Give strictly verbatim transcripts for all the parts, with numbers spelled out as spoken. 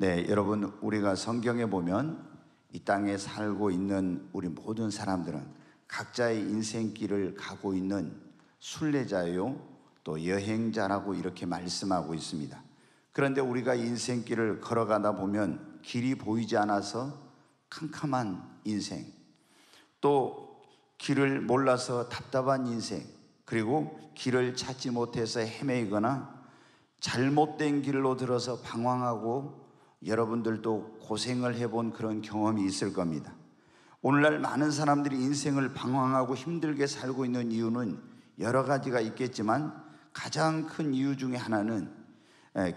네, 여러분, 우리가 성경에 보면 이 땅에 살고 있는 우리 모든 사람들은 각자의 인생길을 가고 있는 순례자요 또 여행자라고 이렇게 말씀하고 있습니다. 그런데 우리가 인생길을 걸어가다 보면 길이 보이지 않아서 캄캄한 인생, 또 길을 몰라서 답답한 인생, 그리고 길을 찾지 못해서 헤매이거나 잘못된 길로 들어서 방황하고 여러분들도 고생을 해본 그런 경험이 있을 겁니다. 오늘날 많은 사람들이 인생을 방황하고 힘들게 살고 있는 이유는 여러 가지가 있겠지만 가장 큰 이유 중에 하나는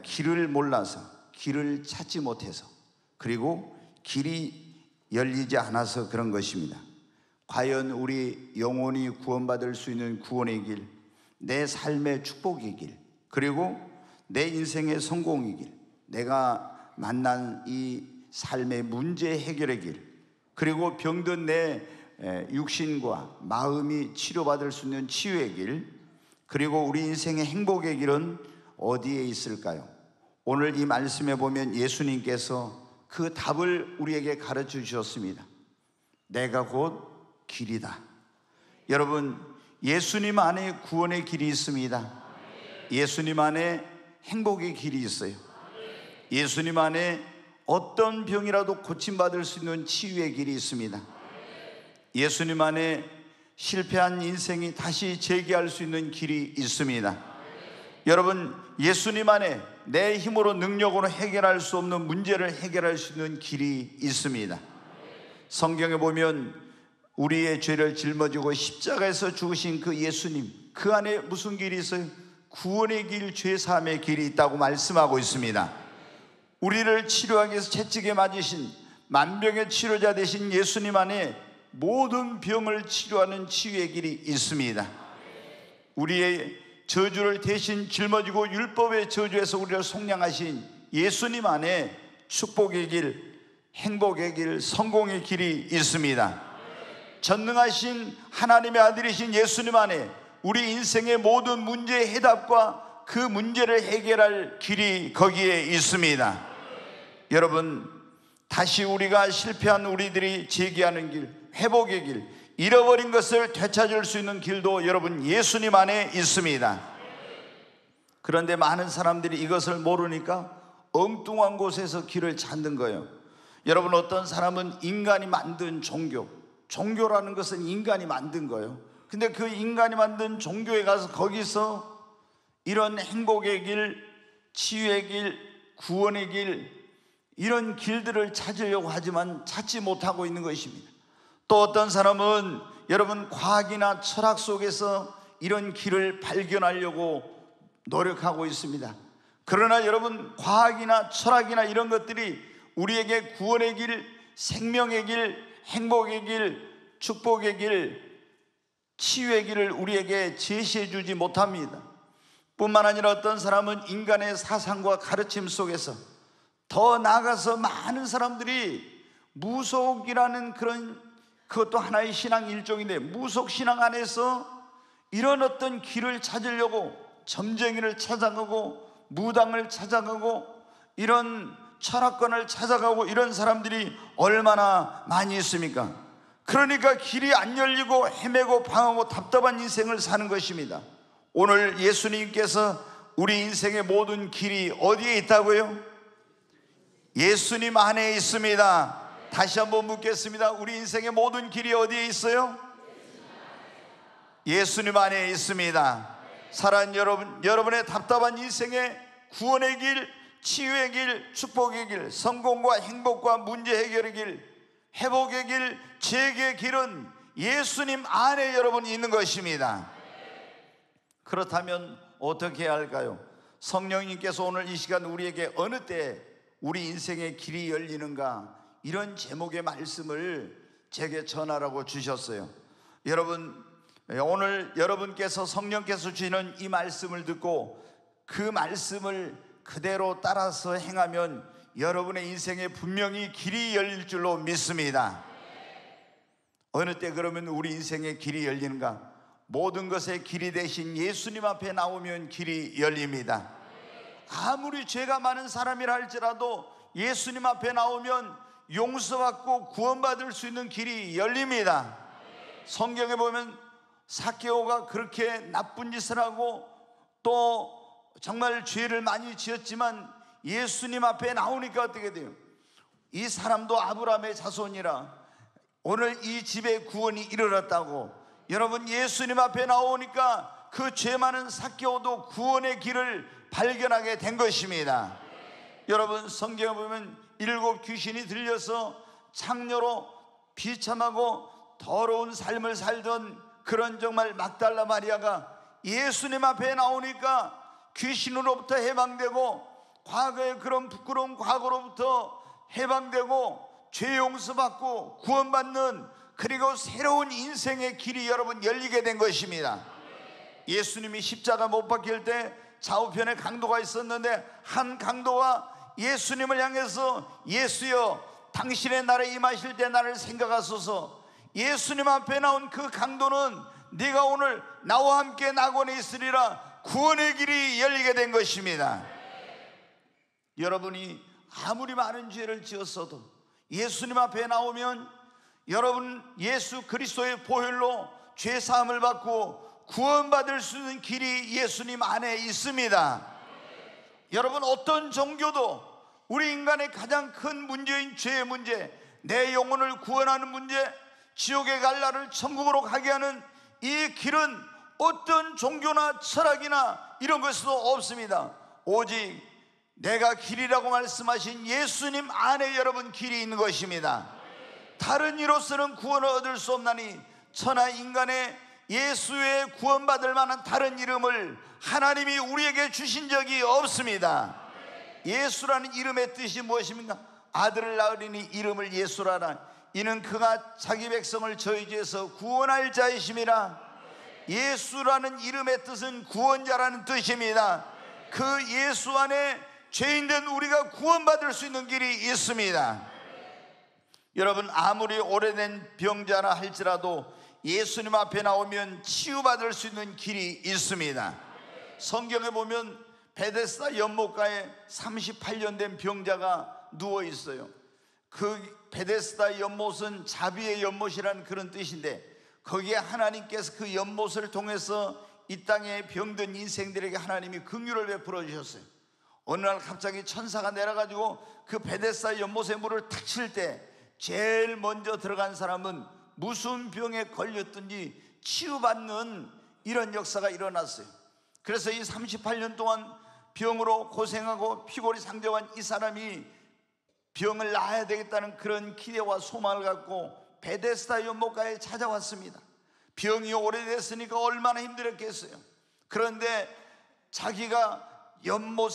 길을 몰라서, 길을 찾지 못해서, 그리고 길이 열리지 않아서 그런 것입니다. 과연 우리 영혼이 구원받을 수 있는 구원의 길, 내 삶의 축복의 길, 그리고 내 인생의 성공의 길, 내가 만난 이 삶의 문제 해결의 길, 그리고 병든 내 육신과 마음이 치료받을 수 있는 치유의 길, 그리고 우리 인생의 행복의 길은 어디에 있을까요? 오늘 이 말씀에 보면 예수님께서 그 답을 우리에게 가르쳐 주셨습니다. 내가 곧 길이다. 여러분, 예수님 안에 구원의 길이 있습니다. 예수님 안에 행복의 길이 있어요. 예수님 안에 어떤 병이라도 고침받을 수 있는 치유의 길이 있습니다. 예수님 안에 실패한 인생이 다시 재개할 수 있는 길이 있습니다. 여러분, 예수님 안에 내 힘으로 능력으로 해결할 수 없는 문제를 해결할 수 있는 길이 있습니다. 성경에 보면 우리의 죄를 짊어지고 십자가에서 죽으신 그 예수님, 그 안에 무슨 길이 있어요? 구원의 길, 죄사함의 길이 있다고 말씀하고 있습니다. 우리를 치료하기 위해서 채찍에 맞으신 만병의 치료자 되신 예수님 안에 모든 병을 치료하는 치유의 길이 있습니다. 우리의 저주를 대신 짊어지고 율법의 저주에서 우리를 속량하신 예수님 안에 축복의 길, 행복의 길, 성공의 길이 있습니다. 전능하신 하나님의 아들이신 예수님 안에 우리 인생의 모든 문제의 해답과 그 문제를 해결할 길이 거기에 있습니다. 네. 여러분, 다시 우리가 실패한 우리들이 재개하는 길, 회복의 길, 잃어버린 것을 되찾을 수 있는 길도 여러분 예수님 안에 있습니다. 네. 그런데 많은 사람들이 이것을 모르니까 엉뚱한 곳에서 길을 찾는 거예요. 여러분, 어떤 사람은 인간이 만든 종교, 종교라는 것은 인간이 만든 거예요. 근데 그 인간이 만든 종교에 가서 거기서 이런 행복의 길, 치유의 길, 구원의 길, 이런 길들을 찾으려고 하지만 찾지 못하고 있는 것입니다. 또 어떤 사람은 여러분 과학이나 철학 속에서 이런 길을 발견하려고 노력하고 있습니다. 그러나 여러분 과학이나 철학이나 이런 것들이 우리에게 구원의 길, 생명의 길, 행복의 길, 축복의 길, 치유의 길을 우리에게 제시해 주지 못합니다. 뿐만 아니라 어떤 사람은 인간의 사상과 가르침 속에서 더 나아가서 많은 사람들이 무속이라는 그런, 그것도 하나의 신앙 일종인데 무속신앙 안에서 이런 어떤 길을 찾으려고 점쟁이를 찾아가고 무당을 찾아가고 이런 철학관을 찾아가고 이런 사람들이 얼마나 많이 있습니까? 그러니까 길이 안 열리고 헤매고 방황하고 답답한 인생을 사는 것입니다. 오늘 예수님께서 우리 인생의 모든 길이 어디에 있다고요? 예수님 안에 있습니다. 다시 한번 묻겠습니다. 우리 인생의 모든 길이 어디에 있어요? 예수님 안에 있습니다. 사랑하는 여러분, 여러분의 답답한 인생의 구원의 길, 치유의 길, 축복의 길, 성공과 행복과 문제 해결의 길, 회복의 길, 재개의 길은 예수님 안에 여러분이 있는 것입니다. 그렇다면 어떻게 해야 할까요? 성령님께서 오늘 이 시간 우리에게 어느 때 우리 인생의 길이 열리는가, 이런 제목의 말씀을 제게 전하라고 주셨어요. 여러분, 오늘 여러분께서 성령께서 주시는 이 말씀을 듣고 그 말씀을 그대로 따라서 행하면 여러분의 인생에 분명히 길이 열릴 줄로 믿습니다. 어느 때 그러면 우리 인생의 길이 열리는가? 모든 것의 길이 대신 예수님 앞에 나오면 길이 열립니다. 아무리 죄가 많은 사람이라 할지라도 예수님 앞에 나오면 용서받고 구원받을 수 있는 길이 열립니다. 성경에 보면 삭개오가 그렇게 나쁜 짓을 하고 또 정말 죄를 많이 지었지만 예수님 앞에 나오니까 어떻게 돼요? 이 사람도 아브라함의 자손이라 오늘 이 집에 구원이 이르렀다고. 여러분, 예수님 앞에 나오니까 그 죄 많은 삭개오도 구원의 길을 발견하게 된 것입니다. 네. 여러분, 성경에 보면 일곱 귀신이 들려서 창녀로 비참하고 더러운 삶을 살던 그런 정말 막달라 마리아가 예수님 앞에 나오니까 귀신으로부터 해방되고 과거의 그런 부끄러운 과거로부터 해방되고 죄 용서받고 구원받는, 그리고 새로운 인생의 길이 여러분 열리게 된 것입니다. 예수님이 십자가 못 박힐 때 좌우편에 강도가 있었는데 한 강도가 예수님을 향해서 예수여 당신의 나라에 임하실 때 나를 생각하소서. 예수님 앞에 나온 그 강도는 네가 오늘 나와 함께 낙원에 있으리라, 구원의 길이 열리게 된 것입니다. 여러분이 아무리 많은 죄를 지었어도 예수님 앞에 나오면 여러분 예수 그리스도의 보혈로 죄사함을 받고 구원받을 수 있는 길이 예수님 안에 있습니다. 여러분, 어떤 종교도 우리 인간의 가장 큰 문제인 죄의 문제, 내 영혼을 구원하는 문제, 지옥의 갈 나를 천국으로 가게 하는 이 길은 어떤 종교나 철학이나 이런 것도 없습니다. 오직 내가 길이라고 말씀하신 예수님 안에 여러분 길이 있는 것입니다. 다른 이로서는 구원을 얻을 수 없나니 천하 인간의 예수의 구원받을 만한 다른 이름을 하나님이 우리에게 주신 적이 없습니다. 예수라는 이름의 뜻이 무엇입니까? 아들을 낳으리니 이름을 예수라라, 이는 그가 자기 백성을 저희 죄에서 구원할 자이심이라. 예수라는 이름의 뜻은 구원자라는 뜻입니다. 그 예수 안에 죄인된 우리가 구원받을 수 있는 길이 있습니다. 여러분, 아무리 오래된 병자라 할지라도 예수님 앞에 나오면 치유받을 수 있는 길이 있습니다. 성경에 보면 베데스다 연못가에 삼십팔 년 된 병자가 누워 있어요. 그 베데스다 연못은 자비의 연못이라는 그런 뜻인데, 거기에 하나님께서 그 연못을 통해서 이 땅에 병든 인생들에게 하나님이 긍휼을 베풀어 주셨어요. 어느 날 갑자기 천사가 내려가지고 그 베데스다 연못의 물을 탁 칠 때 제일 먼저 들어간 사람은 무슨 병에 걸렸든지 치유받는 이런 역사가 일어났어요. 그래서 이 삼십팔 년 동안 병으로 고생하고 피골이 상정한 이 사람이 병을 나아야 되겠다는 그런 기대와 소망을 갖고 베데스다 연못가에 찾아왔습니다. 병이 오래됐으니까 얼마나 힘들었겠어요. 그런데 자기가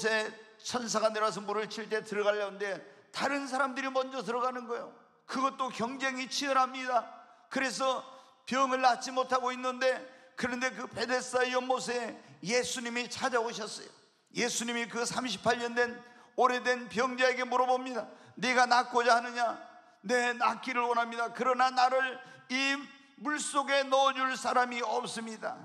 연못에 천사가 내려와서 물을 칠 때 들어가려는데 다른 사람들이 먼저 들어가는 거예요. 그것도 경쟁이 치열합니다. 그래서 병을 낫지 못하고 있는데, 그런데 그 베데스다 연못에 예수님이 찾아오셨어요. 예수님이 그 삼십팔 년 된 오래된 병자에게 물어봅니다. 네가 낫고자 하느냐? 네, 낫기를 원합니다. 그러나 나를 이 물속에 넣어줄 사람이 없습니다.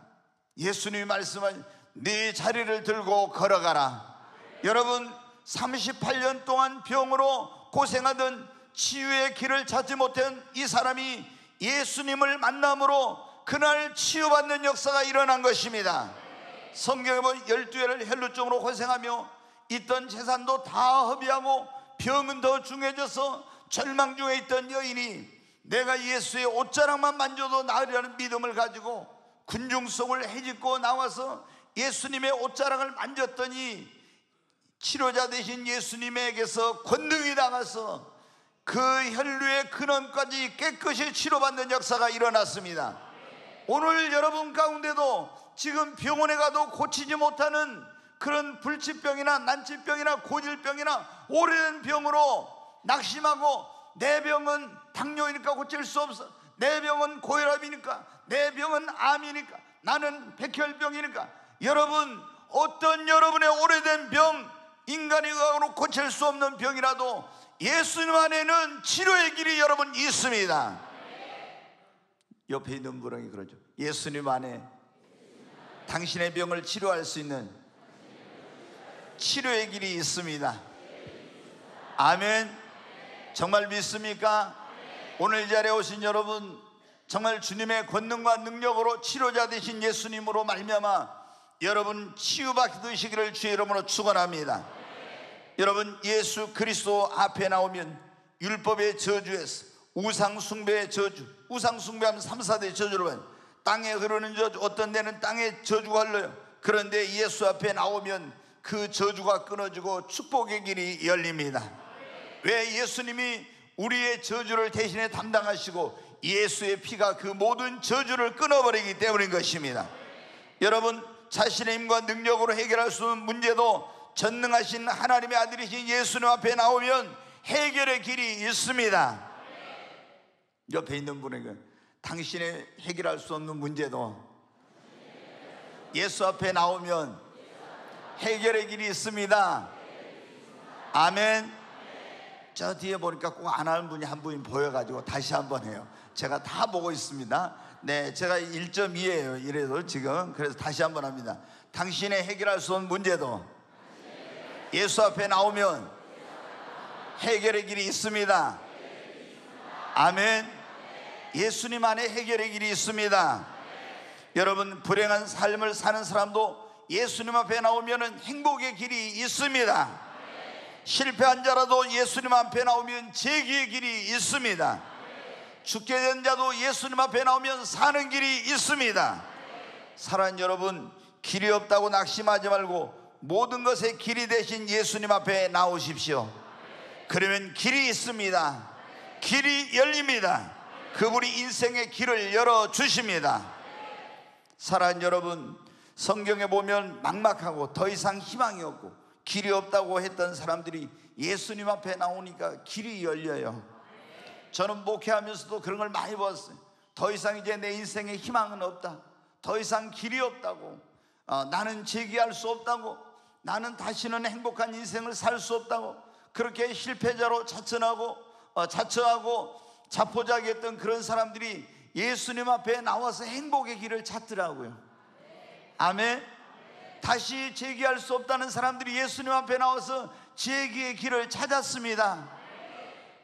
예수님이 말씀하신 네 자리를 들고 걸어가라. 네. 여러분, 삼십팔 년 동안 병으로 고생하던 치유의 길을 찾지 못한 이 사람이 예수님을 만남으로 그날 치유받는 역사가 일어난 것입니다. 네. 성경에 보면 열두 해를 혈루증으로 고생하며 있던 재산도 다 허비하고 병은 더 중해져서 절망 중에 있던 여인이 내가 예수의 옷자락만 만져도 나으리라는 믿음을 가지고 군중성을 헤집고 나와서 예수님의 옷자락을 만졌더니 치료자 되신 예수님에게서 권능이 나가서 그 혈류의 근원까지 깨끗이 치료받는 역사가 일어났습니다. 오늘 여러분 가운데도 지금 병원에 가도 고치지 못하는 그런 불치병이나 난치병이나 고질병이나 오래된 병으로 낙심하고 내 병은 당뇨이니까 고칠 수 없어, 내 병은 고혈압이니까, 내 병은 암이니까, 나는 백혈병이니까, 여러분 어떤 여러분의 오래된 병, 인간의 의학으로 고칠 수 없는 병이라도 예수님 안에는 치료의 길이 여러분 있습니다. 옆에 있는 분이 그러죠. 예수님 안에 당신의 병을 치료할 수 있는 치료의 길이 있습니다. 아멘. 정말 믿습니까? 오늘 이 자리에 오신 여러분, 정말 주님의 권능과 능력으로 치료자 되신 예수님으로 말미암아 여러분 치유받으시기를 주의 이름으로 축원합니다. 여러분, 예수 그리스도 앞에 나오면 율법의 저주에서 우상숭배의 저주, 우상숭배하면 삼, 사대의 저주로 봐요. 땅에 흐르는 저주, 어떤 데는 땅에 저주가 흘러요. 그런데 예수 앞에 나오면 그 저주가 끊어지고 축복의 길이 열립니다. 왜? 예수님이 우리의 저주를 대신에 담당하시고 예수의 피가 그 모든 저주를 끊어버리기 때문인 것입니다. 여러분, 자신의 힘과 능력으로 해결할 수 있는 문제도 전능하신 하나님의 아들이신 예수님 앞에 나오면 해결의 길이 있습니다. 옆에 있는 분에게 당신의 해결할 수 없는 문제도 예수 앞에 나오면 해결의 길이 있습니다. 아멘. 저 뒤에 보니까 꼭 안 하는 분이 한 분이 보여가지고 다시 한번 해요. 제가 다 보고 있습니다. 네, 제가 일 점 이예요 이래도 지금. 그래서 다시 한번 합니다. 당신의 해결할 수 없는 문제도 예수 앞에 나오면 해결의 길이 있습니다. 아멘. 예수님 안에 해결의 길이 있습니다. 여러분, 불행한 삶을 사는 사람도 예수님 앞에 나오면 행복의 길이 있습니다. 실패한 자라도 예수님 앞에 나오면 재기의 길이 있습니다. 죽게 된 자도 예수님 앞에 나오면 사는 길이 있습니다. 사랑하는 여러분, 길이 없다고 낙심하지 말고 모든 것의 길이 되신 예수님 앞에 나오십시오. 그러면 길이 있습니다. 길이 열립니다. 그분이 인생의 길을 열어주십니다. 사랑하는 여러분, 성경에 보면 막막하고 더 이상 희망이 없고 길이 없다고 했던 사람들이 예수님 앞에 나오니까 길이 열려요. 저는 목회하면서도 그런 걸 많이 봤어요. 더 이상 이제 내 인생에 희망은 없다, 더 이상 길이 없다고, 어, 나는 재기할 수 없다고, 나는 다시는 행복한 인생을 살 수 없다고, 그렇게 실패자로 자처하고 어, 자처하고 자포자기했던 그런 사람들이 예수님 앞에 나와서 행복의 길을 찾더라고요. 아멘. 다시 재기할 수 없다는 사람들이 예수님 앞에 나와서 재기의 길을 찾았습니다.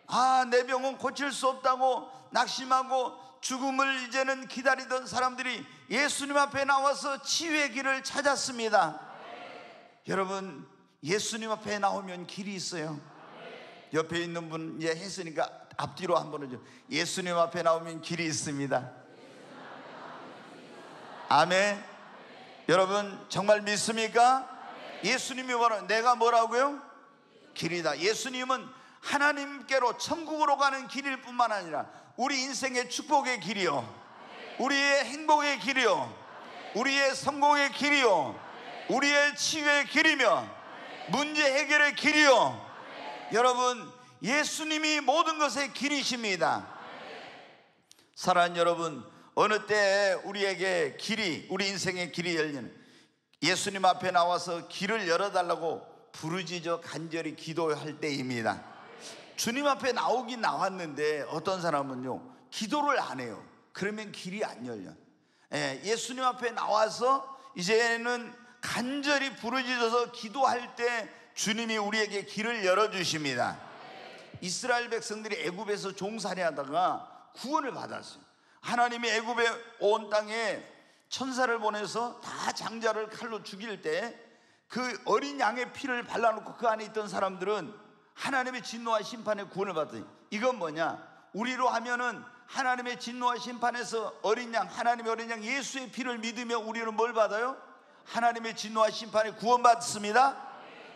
아, 내 병은 고칠 수 없다고 낙심하고 죽음을 이제는 기다리던 사람들이 예수님 앞에 나와서 치유의 길을 찾았습니다. 여러분, 예수님 앞에 나오면 길이 있어요. 옆에 있는 분 이제 했으니까 앞뒤로 한번 해줘. 예수님 앞에 나오면 길이 있습니다. 아멘. 여러분, 정말 믿습니까? 예수님이 뭐라고요? 내가 뭐라고요? 길이다. 예수님은 하나님께로, 천국으로 가는 길일 뿐만 아니라 우리 인생의 축복의 길이요, 우리의 행복의 길이요, 우리의 성공의 길이요, 우리의 치유의 길이며 문제 해결의 길이요. 여러분, 예수님이 모든 것의 길이십니다. 사랑하는 여러분, 어느 때에 우리에게 길이, 우리 인생의 길이 열리는, 예수님 앞에 나와서 길을 열어달라고 부르짖어 간절히 기도할 때입니다. 주님 앞에 나오긴 나왔는데 어떤 사람은요, 기도를 안 해요. 그러면 길이 안 열려. 예, 예수님 앞에 나와서 이제는 간절히 부르짖어서 기도할 때 주님이 우리에게 길을 열어주십니다. 이스라엘 백성들이 애굽에서 종살이하다가 구원을 받았어요. 하나님이 애굽의 온 땅에 천사를 보내서 다 장자를 칼로 죽일 때 그 어린 양의 피를 발라놓고 그 안에 있던 사람들은 하나님의 진노와 심판에 구원을 받더니, 이건 뭐냐, 우리로 하면은 하나님의 진노와 심판에서 어린 양, 하나님의 어린 양 예수의 피를 믿으며 우리는 뭘 받아요? 하나님의 진노와 심판에 구원받습니다.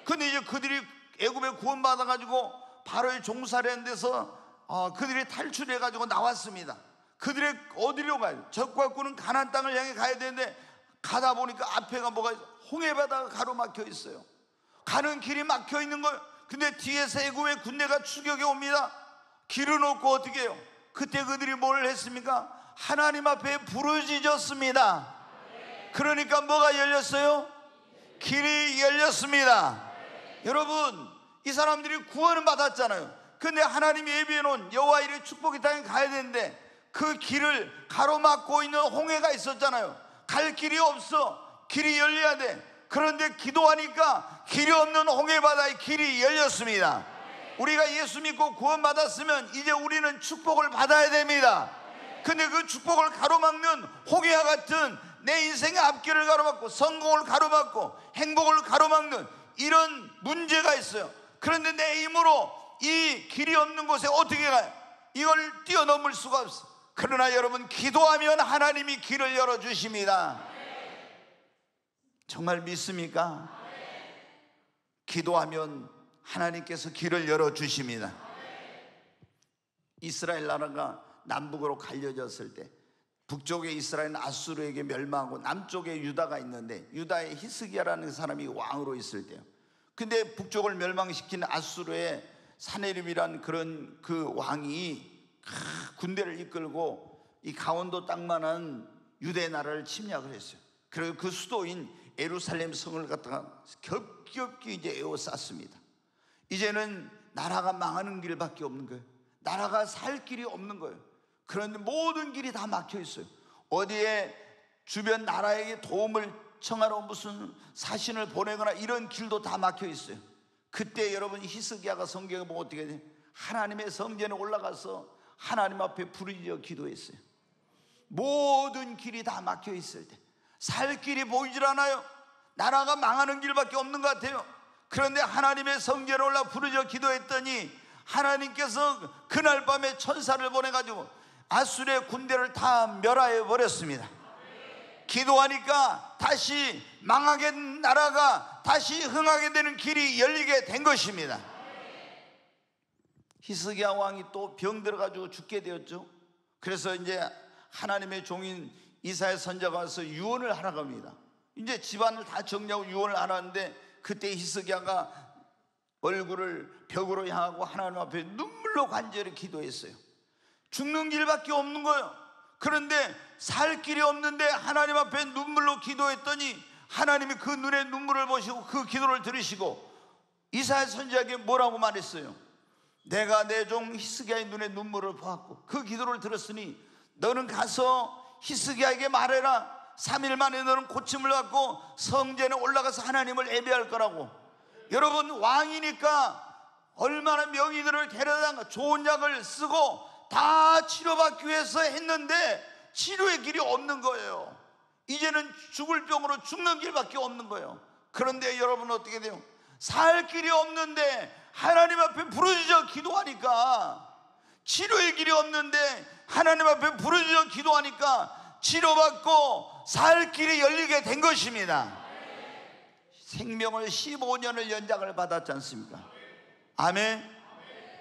근데 이제 그들이 애굽에 구원받아가지고 바로의 종살이한 데서 어, 그들이 탈출해가지고 나왔습니다. 그들의 어디로 가요? 적과 군은 가나안 땅을 향해 가야 되는데 가다 보니까 앞에가 뭐가 있어요? 홍해바다가 가로막혀 있어요. 가는 길이 막혀 있는 거예요. 근데 뒤에서 애굽의 군대가 추격해 옵니다. 길은 없고 어떻게 해요? 그때 그들이 뭘 했습니까? 하나님 앞에 부르짖었습니다. 그러니까 뭐가 열렸어요? 길이 열렸습니다. 여러분, 이 사람들이 구원을 받았잖아요. 근데 하나님이 예비해 놓은 여호와 이레 축복의 땅에 가야 되는데 그 길을 가로막고 있는 홍해가 있었잖아요. 갈 길이 없어. 길이 열려야 돼. 그런데 기도하니까 길이 없는 홍해바다에 길이 열렸습니다. 우리가 예수 믿고 구원 받았으면 이제 우리는 축복을 받아야 됩니다. 근데 그 축복을 가로막는 홍해와 같은 내 인생의 앞길을 가로막고 성공을 가로막고 행복을 가로막는 이런 문제가 있어요. 그런데 내 힘으로 이 길이 없는 곳에 어떻게 가요? 이걸 뛰어넘을 수가 없어. 그러나 여러분, 기도하면 하나님이 길을 열어주십니다. 정말 믿습니까? 기도하면 하나님께서 길을 열어주십니다. 이스라엘 나라가 남북으로 갈려졌을 때 북쪽의 이스라엘은 아수르에게 멸망하고 남쪽에 유다가 있는데, 유다의 히스기야라는 사람이 왕으로 있을 때요. 근데 북쪽을 멸망시킨 아수르의 산헤립이라는 그런 그 왕이 군대를 이끌고 이 강원도 땅만한 유대 나라를 침략을 했어요. 그리고 그 수도인 예루살렘 성을 갖다가 겹겹이 이제 에워쌌습니다. 이제는 나라가 망하는 길밖에 없는 거예요. 나라가 살 길이 없는 거예요. 그런데 모든 길이 다 막혀 있어요. 어디에 주변 나라에게 도움을 청하러 무슨 사신을 보내거나 이런 길도 다 막혀 있어요. 그때 여러분, 히스기야가 성경에 보면 어떻게 돼요? 하나님의 성전에 올라가서 하나님 앞에 부르짖어 기도했어요. 모든 길이 다 막혀 있을 때 살 길이 보이질 않아요. 나라가 망하는 길밖에 없는 것 같아요. 그런데 하나님의 성전에 올라 부르짖어 기도했더니 하나님께서 그날 밤에 천사를 보내가지고 아수르의 군대를 다 멸하여 버렸습니다. 기도하니까 다시 망하게 된 나라가 다시 흥하게 되는 길이 열리게 된 것입니다. 히스기야 왕이 또 병들어가지고 죽게 되었죠. 그래서 이제 하나님의 종인 이사야 선자가 와서 유언을 하라고 합니다. 이제 집안을 다 정리하고 유언을 하라는데, 그때 히스기야가 얼굴을 벽으로 향하고 하나님 앞에 눈물로 간절히 기도했어요. 죽는 길밖에 없는 거예요. 그런데 살 길이 없는데 하나님 앞에 눈물로 기도했더니 하나님이 그 눈에 눈물을 보시고 그 기도를 들으시고 이사야 선지자에게 뭐라고 말했어요? 내가 내 종 히스기야의 눈에 눈물을 보았고 그 기도를 들었으니 너는 가서 히스기야에게 말해라. 삼 일 만에 너는 고침을 받고 성전에 올라가서 하나님을 예배할 거라고. 여러분, 왕이니까 얼마나 명의들을 데려다가 좋은 약을 쓰고 다 치료받기 위해서 했는데 치료의 길이 없는 거예요. 이제는 죽을 병으로 죽는 길밖에 없는 거예요. 그런데 여러분 어떻게 돼요? 살 길이 없는데 하나님 앞에 부르짖어 기도하니까, 치료의 길이 없는데 하나님 앞에 부르짖어 기도하니까 치료받고 살 길이 열리게 된 것입니다. 생명을 십오 년을 연장을 받았지 않습니까? 아멘.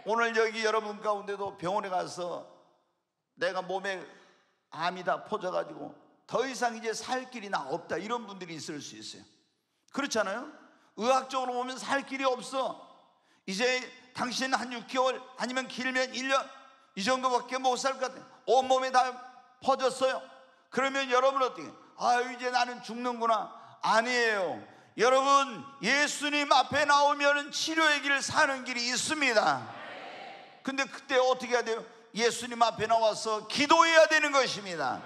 오늘 여기 여러분 가운데도 병원에 가서 내가 몸에 암이 다 퍼져가지고 더 이상 이제 살 길이 나 없다, 이런 분들이 있을 수 있어요. 그렇잖아요. 의학적으로 보면 살 길이 없어. 이제 당신 한 육 개월 아니면 길면 일 년 이 정도밖에 못 살 것 같아요. 온몸에 다 퍼졌어요. 그러면 여러분 어떻게, 아 이제 나는 죽는구나. 아니에요. 여러분, 예수님 앞에 나오면 치료의 길, 사는 길이 있습니다. 근데 그때 어떻게 해야 돼요? 예수님 앞에 나와서 기도해야 되는 것입니다.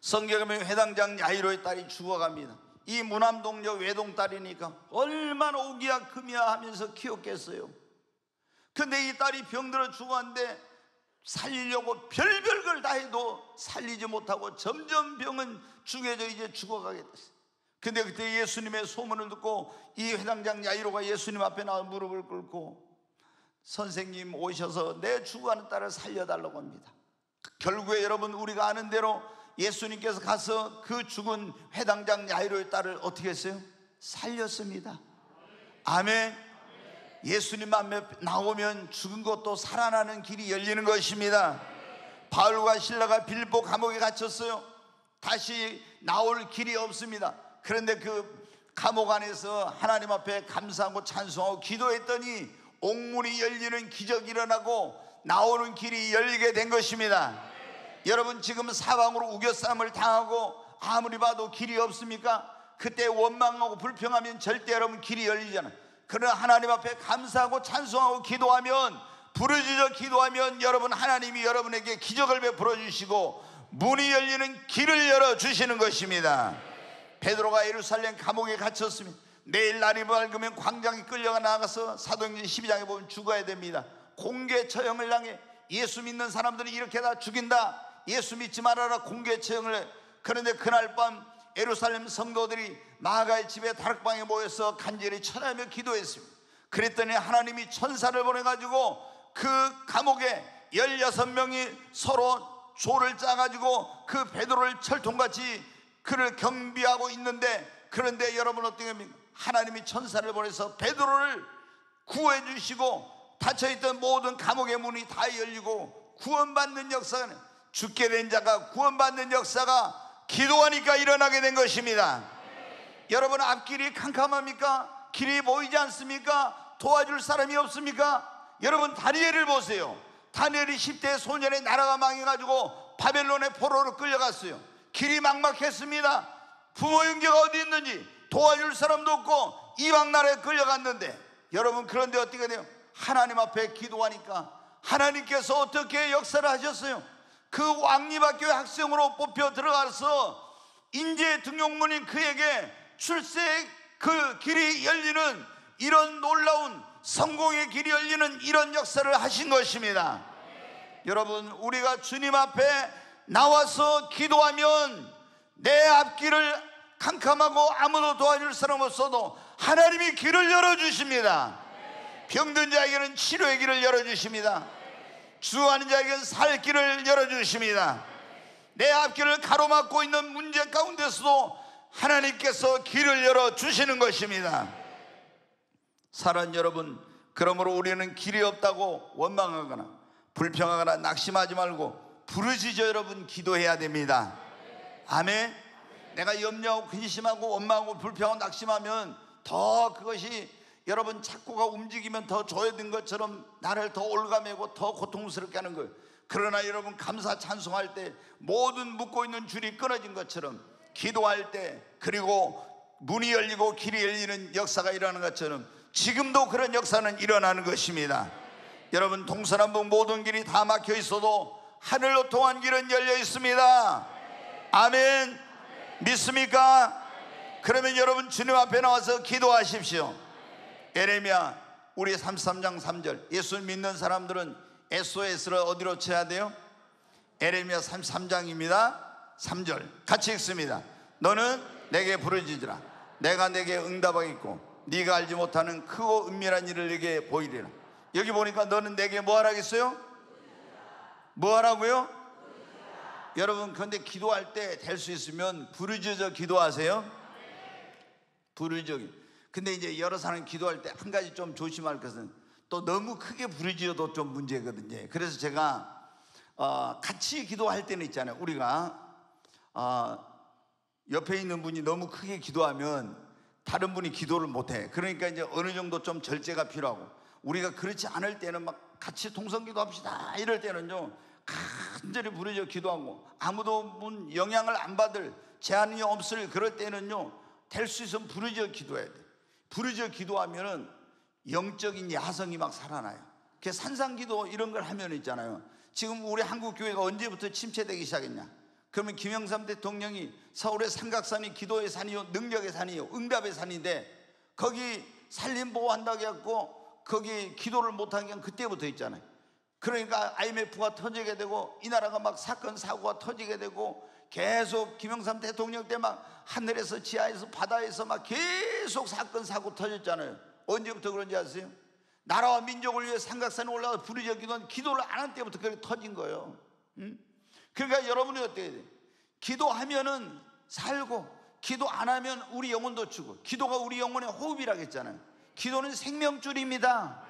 성경에 보면 회당장 야이로의 딸이 죽어갑니다. 이 무남동녀 외동딸이니까 얼마나 오기야 금이야 하면서 키웠겠어요. 근데 이 딸이 병들어 죽었는데 살리려고 별별 걸 다 해도 살리지 못하고 점점 병은 중해져 이제 죽어가게 됐어요. 근데 그때 예수님의 소문을 듣고 이 회당장 야이로가 예수님 앞에 나와 무릎을 꿇고 선생님 오셔서 내 죽어가는 딸을 살려달라고 합니다. 결국에 여러분, 우리가 아는 대로 예수님께서 가서 그 죽은 회당장 야이로의 딸을 어떻게 했어요? 살렸습니다. 아멘. 예수님 앞에 나오면 죽은 것도 살아나는 길이 열리는 것입니다. 바울과 실라가 빌보 감옥에 갇혔어요. 다시 나올 길이 없습니다. 그런데 그 감옥 안에서 하나님 앞에 감사하고 찬송하고 기도했더니 옥문이 열리는 기적이 일어나고 나오는 길이 열리게 된 것입니다. 네. 여러분, 지금 사방으로 우겨싸움을 당하고 아무리 봐도 길이 없습니까? 그때 원망하고 불평하면 절대 여러분 길이 열리잖아요. 그러나 하나님 앞에 감사하고 찬송하고 기도하면, 부르짖어 기도하면 여러분, 하나님이 여러분에게 기적을 베풀어 주시고 문이 열리는 길을 열어 주시는 것입니다. 베드로가 예루살렘 감옥에 갇혔습니다. 내일 날이 밝으면 광장에 끌려가 나가서 사도행전 십이 장에 보면 죽어야 됩니다. 공개 처형을 당해. 예수 믿는 사람들은 이렇게 다 죽인다. 예수 믿지 말아라. 공개 처형을 해. 그런데 그날 밤 예루살렘 성도들이 마가의 집에 다락방에 모여서 간절히 천하며 기도했습니다. 그랬더니 하나님이 천사를 보내가지고 그 감옥에 열여섯 명이 서로 조를 짜가지고 그 베드로를 철통같이 그를 경비하고 있는데, 그런데 여러분 어떻게 합니까? 하나님이 천사를 보내서 베드로를 구해 주시고 닫혀있던 모든 감옥의 문이 다 열리고 구원받는 역사는, 죽게 된 자가 구원받는 역사가 기도하니까 일어나게 된 것입니다. 네. 여러분 앞길이 캄캄합니까? 길이 보이지 않습니까? 도와줄 사람이 없습니까? 여러분 다니엘을 보세요. 다니엘이 십 대 소년의 나라가 망해가지고 바벨론의 포로로 끌려갔어요. 길이 막막했습니다. 부모 형제가 어디 있는지 도와줄 사람도 없고 이방 나라에 끌려갔는데, 여러분 그런데 어떻게 돼요? 하나님 앞에 기도하니까 하나님께서 어떻게 역사를 하셨어요? 그 왕립학교의 학생으로 뽑혀 들어가서 인재 등용문인 그에게 출세의 그 길이 열리는, 이런 놀라운 성공의 길이 열리는 이런 역사를 하신 것입니다. 네. 여러분 우리가 주님 앞에 나와서 기도하면 내 앞길을 캄캄하고 아무도 도와줄 사람 없어도 하나님이 길을 열어주십니다. 네. 병든 자에게는 치료의 길을 열어주십니다. 네. 주하는 자에게는 살 길을 열어주십니다. 네. 내 앞길을 가로막고 있는 문제 가운데서도 하나님께서 길을 열어주시는 것입니다. 사랑하는 여러분, 그러므로 우리는 길이 없다고 원망하거나 불평하거나 낙심하지 말고 부르짖어 여러분 기도해야 됩니다. 아멘. 내가 염려하고 근심하고 원망하고 불평하고 낙심하면 더 그것이 여러분 자꾸가 움직이면 더 조여든 것처럼 나를 더 올가매고 더 고통스럽게 하는 거예요. 그러나 여러분 감사 찬송할 때 모든 묶고 있는 줄이 끊어진 것처럼, 기도할 때, 그리고 문이 열리고 길이 열리는 역사가 일어나는 것처럼 지금도 그런 역사는 일어나는 것입니다. 여러분 동서남북 모든 길이 다 막혀 있어도 하늘로 통한 길은 열려 있습니다. 아멘. 믿습니까? 그러면 여러분 주님 앞에 나와서 기도하십시오. 예레미야 우리 삼십삼 장 삼 절, 예수 믿는 사람들은 에스오에스를 어디로 쳐야 돼요? 예레미야 삼십삼 장입니다 삼 절 같이 읽습니다. 너는 내게 부르짖으라. 내가 내게 응답하겠고 네가 알지 못하는 크고 은밀한 일을 내게 보이리라. 여기 보니까 너는 내게 뭐 하라겠어요? 뭐 하라고요? 여러분 그런데 기도할 때 될 수 있으면 부르짖어 기도하세요. 부르짖어. 근데 이제 여러 사람 기도할 때 한 가지 좀 조심할 것은, 또 너무 크게 부르짖어도 좀 문제거든요. 그래서 제가 어, 같이 기도할 때는 있잖아요. 우리가 어, 옆에 있는 분이 너무 크게 기도하면 다른 분이 기도를 못해. 그러니까 이제 어느 정도 좀 절제가 필요하고, 우리가 그렇지 않을 때는 막 같이 통성기도 합시다 이럴 때는요 간절히 부르짖어 기도하고, 아무도 영향을 안 받을 제한이 없을 그럴 때는요 될 수 있으면 부르짖어 기도해야 돼. 부르짖어 기도하면은 영적인 야성이 막 살아나요. 그 산상기도 이런 걸 하면 있잖아요. 지금 우리 한국 교회가 언제부터 침체되기 시작했냐? 그러면 김영삼 대통령이 서울의 삼각산이 기도의 산이요 능력의 산이요 응답의 산인데, 거기 산림 보호한다고 해갖고 거기 기도를 못한 게 그때부터 있잖아요. 그러니까 아이엠에프가 터지게 되고 이 나라가 막 사건 사고가 터지게 되고, 계속 김영삼 대통령 때 막 하늘에서 지하에서 바다에서 막 계속 사건 사고 터졌잖아요. 언제부터 그런지 아세요? 나라와 민족을 위해 삼각산에 올라가 부르짖어 기도한, 기도를 안 한 때부터 그렇게 터진 거예요. 응? 그러니까 여러분이 어때야 돼요? 기도하면은 살고, 기도 안 하면 우리 영혼도 죽어. 기도가 우리 영혼의 호흡이라고 했잖아요. 기도는 생명줄입니다.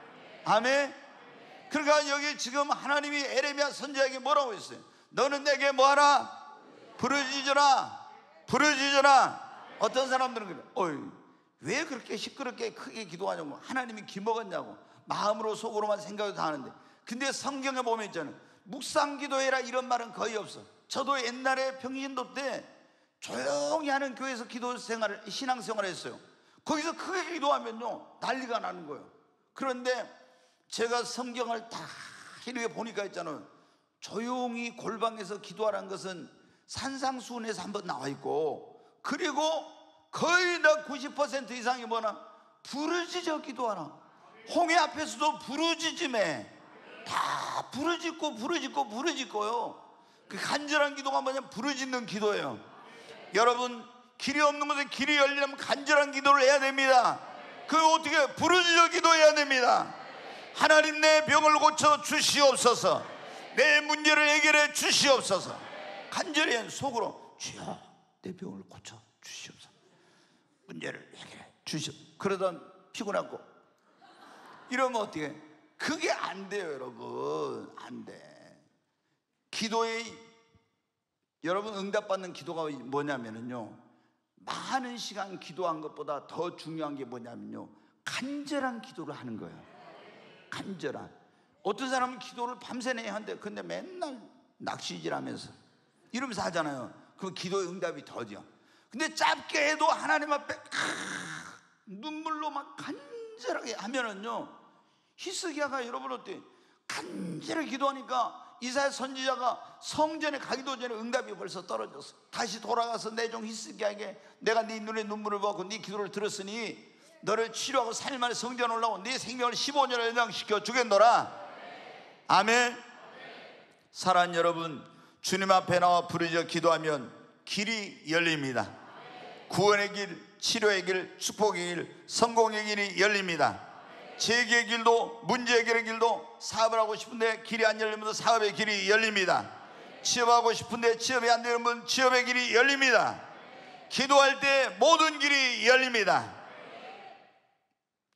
아멘. 그러니까 여기 지금 하나님이 예레미야 선지자에게 뭐라고 했어요? 너는 내게 뭐하라? 부르짖어라. 부르짖어라. 어떤 사람들은 그래. 어이, 왜 그렇게 시끄럽게 크게 기도하냐고. 하나님이 기먹었냐고. 마음으로 속으로만 생각해도 다 하는데. 근데 성경에 보면 있잖아요. 묵상기도해라 이런 말은 거의 없어. 저도 옛날에 평신도 때 조용히 하는 교회에서 기도생활을, 신앙생활을 했어요. 거기서 크게 기도하면요 난리가 나는 거예요. 그런데 제가 성경을 다 이렇게 보니까 있잖아요. 조용히 골방에서 기도하라는 것은 산상수훈에서 한번 나와 있고, 그리고 거의 다 구십 퍼센트 이상이 뭐나 부르짖어 기도하라. 홍해 앞에서도 부르짖음에 다 부르짖고 부르짖고 부르짖고요. 그 간절한 기도가 뭐냐, 부르짖는 기도예요. 여러분, 길이 없는 곳에 길이 열리려면 간절한 기도를 해야 됩니다. 그 어떻게 부르짖어 기도해야 됩니다. 하나님, 내 병을 고쳐 주시옵소서. 내 문제를 해결해 주시옵소서. 간절히 속으로 주여 내 병을 고쳐 주시옵소서. 문제를 해결해 주시옵소서. 그러다 피곤하고 이러면 어떻게 해? 그게 안 돼요, 여러분. 안 돼. 기도의 여러분 응답받는 기도가 뭐냐면요, 많은 시간 기도한 것보다 더 중요한 게 뭐냐면요, 간절한 기도를 하는 거예요. 간절한. 어떤 사람은 기도를 밤새 내야 한대. 근데 맨날 낚시질하면서 이러면서 하잖아요. 그럼 기도의 응답이 더죠. 근데 짧게 해도 하나님 앞에 캬, 눈물로 막 간절하게 하면은요, 히스기야가 여러분 어때? 간절히 기도하니까 이사야 선지자가 성전에 가기도 전에 응답이 벌써 떨어졌어. 다시 돌아가서 내 종 히스기야에게 내가 네 눈에 눈물을 보았고 네 기도를 들었으니 너를 치료하고 삼 일 만에 성전에 올라오고 네 생명을 십오 년을 연장시켜 주겠노라. 아멘. 사랑하는 여러분, 주님 앞에 나와 부르짖어 기도하면 길이 열립니다. 구원의 길, 치료의 길, 축복의 길, 성공의 길이 열립니다. 재기의 길도, 문제 해결의 길도, 사업을 하고 싶은데 길이 안 열리면 사업의 길이 열립니다. 취업하고 싶은데 취업이 안 되면 취업의 길이 열립니다. 기도할 때 모든 길이 열립니다.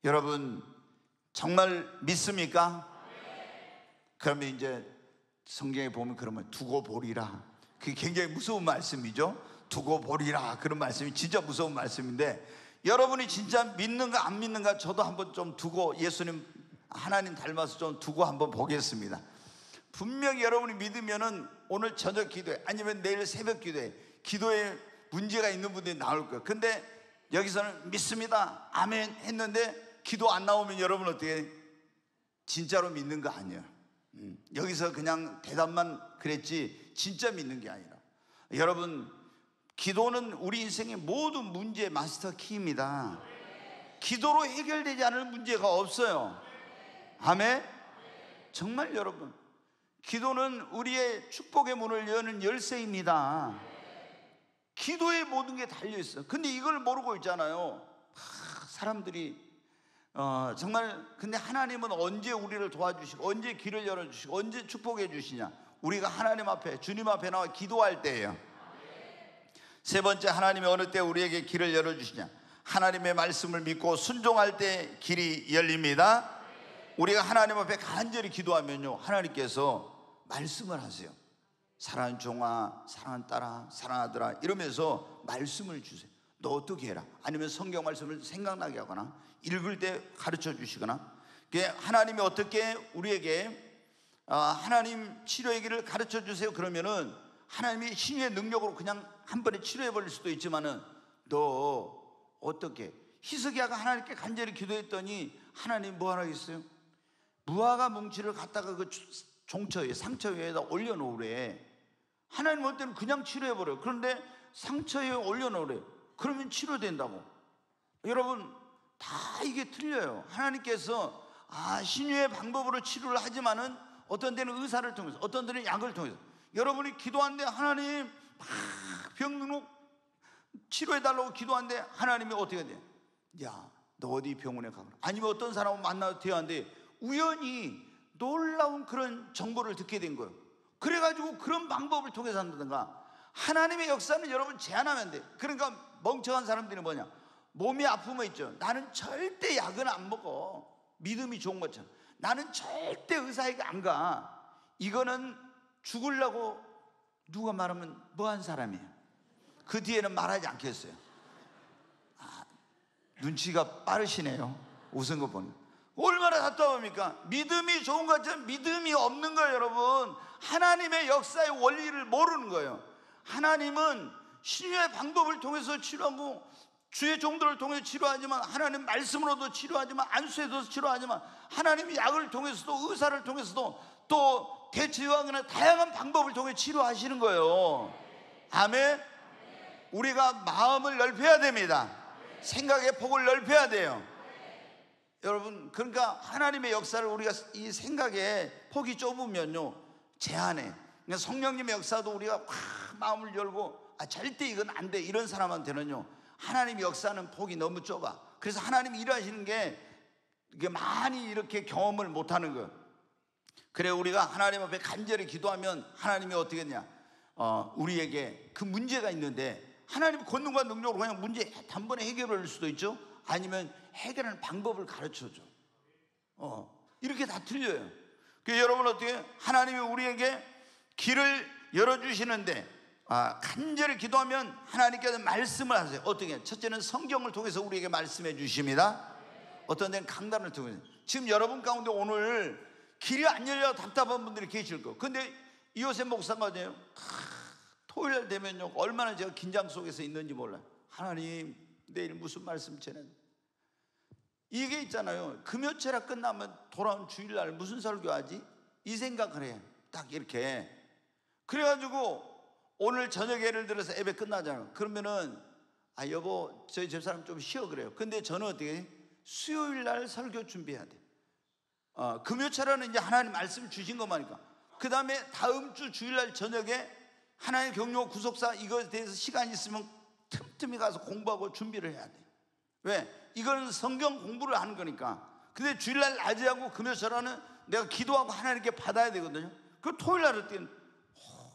여러분 정말 믿습니까? 그러면 이제 성경에 보면 그러면 두고 보리라, 그게 굉장히 무서운 말씀이죠. 두고 보리라, 그런 말씀이 진짜 무서운 말씀인데, 여러분이 진짜 믿는가 안 믿는가 저도 한번 좀 두고, 예수님 하나님 닮아서 좀 두고 한번 보겠습니다. 분명히 여러분이 믿으면은 오늘 저녁 기도회 아니면 내일 새벽 기도회, 기도에 문제가 있는 분들이 나올 거예요. 근데 여기서는 믿습니다, 아멘 했는데 기도 안 나오면 여러분 어떻게 진짜로 믿는 거 아니에요. 음. 여기서 그냥 대답만 그랬지 진짜 믿는 게 아니라, 여러분 기도는 우리 인생의 모든 문제의 마스터 키입니다. 기도로 해결되지 않을 문제가 없어요. 아멘. 정말 여러분, 기도는 우리의 축복의 문을 여는 열쇠입니다. 기도에 모든 게 달려있어요. 근데 이걸 모르고 있잖아요. 하, 사람들이 어, 정말. 근데 하나님은 언제 우리를 도와주시고 언제 길을 열어주시고 언제 축복해 주시냐, 우리가 하나님 앞에, 주님 앞에 나와 기도할 때예요. 세 번째, 하나님이 어느 때 우리에게 길을 열어주시냐, 하나님의 말씀을 믿고 순종할 때 길이 열립니다. 우리가 하나님 앞에 간절히 기도하면요, 하나님께서 말씀을 하세요. 사랑하는 종아, 사랑하는 딸아, 사랑하더라, 이러면서 말씀을 주세요. 너 어떻게 해라, 아니면 성경 말씀을 생각나게 하거나 읽을 때 가르쳐 주시거나. 하나님이 어떻게 우리에게 하나님 치료의 길을 가르쳐 주세요 그러면은 하나님이 신유의 능력으로 그냥 한 번에 치료해 버릴 수도 있지만은, 너 어떻게, 히스기야가 하나님께 간절히 기도했더니 하나님 뭐 하라겠어요? 무화과 뭉치를 갖다가 그 종처에, 상처 위에다 올려놓으래. 하나님 올 때는 그냥 치료해 버려. 그런데 상처 위에 올려놓으래. 그러면 치료된다고. 여러분 다 이게 틀려요. 하나님께서 아 신유의 방법으로 치료를 하지만은 어떤 데는 의사를 통해서, 어떤 데는 약을 통해서. 여러분이 기도하는데 하나님 막 병 등록 치료해달라고 기도하는데 하나님이 어떻게 돼? 야, 너 어디 병원에 가거나, 아니면 어떤 사람을 만나도 대화하는데 우연히 놀라운 그런 정보를 듣게 된 거예요. 그래가지고 그런 방법을 통해서 한다든가. 하나님의 역사는 여러분 제한하면 돼. 그러니까 멍청한 사람들이 뭐냐, 몸이 아프면 있죠, 나는 절대 약은 안 먹어, 믿음이 좋은 것처럼. 나는 절대 의사에게 안 가. 이거는 죽으려고 누가 말하면 뭐한 사람이에요. 그 뒤에는 말하지 않겠어요. 아, 눈치가 빠르시네요. 웃은 거 보니 얼마나 답답합니까? 믿음이 좋은 것처럼 믿음이 없는 거예요. 여러분 하나님의 역사의 원리를 모르는 거예요. 하나님은 신유의 방법을 통해서 치료하고 주의 종들을 통해서 치료하지만, 하나님 말씀으로도 치료하지만, 안수에도 치료하지만, 하나님 약을 통해서도, 의사를 통해서도, 또 대치의학이나 다양한 방법을 통해 치료하시는 거예요. 아멘. 우리가 마음을 넓혀야 됩니다. 생각의 폭을 넓혀야 돼요. 여러분, 그러니까 하나님의 역사를 우리가 이 생각의 폭이 좁으면요 제한해. 그러니까 성령님의 역사도 우리가 확 마음을 열고 아 절대 이건 안 돼 이런 사람한테는요 하나님의 역사는 폭이 너무 좁아. 그래서 하나님 일하시는 게 이게 많이 이렇게 경험을 못하는 거예요. 그래 우리가 하나님 앞에 간절히 기도하면 하나님이 어떻게 했냐, 어, 우리에게 그 문제가 있는데 하나님 권능과 능력으로 그냥 문제 단번에 해결할 수도 있죠. 아니면 해결하는 방법을 가르쳐줘. 어, 이렇게 다 틀려요. 그래서 여러분 어떻게 하나님이 우리에게 길을 열어주시는데 아, 간절히 기도하면 하나님께서 말씀을 하세요. 어떻게? 첫째는 성경을 통해서 우리에게 말씀해 주십니다. 어떤 데는 강단을 통해서. 지금 여러분 가운데 오늘 길이 안 열려 답답한 분들이 계실 거예요. 근데 이요셉 목사가요 토요일 되면요 얼마나 제가 긴장 속에서 있는지 몰라요. 하나님 내일 무슨 말씀 전해요. 이게 있잖아요. 금요체라 끝나면 돌아온 주일날 무슨 설교하지? 이 생각을 해요. 딱 이렇게. 그래가지고 오늘 저녁 예를 들어서 예배 끝나잖아요. 그러면은 아 여보 저희 집사람 좀 쉬어 그래요. 근데 저는 어떻게 해요? 수요일날 설교 준비해야 돼요. 어, 금요철에는 이제 하나님 말씀 주신 것만이니까. 그 다음에 다음 주 주일날 저녁에 하나님 경륜 구속사 이거에 대해서 시간이 있으면 틈틈이 가서 공부하고 준비를 해야 돼요. 왜? 이건 성경 공부를 하는 거니까. 근데 주일날 낮에 하고 금요철에는 내가 기도하고 하나님께 받아야 되거든요. 그 토요일날 때는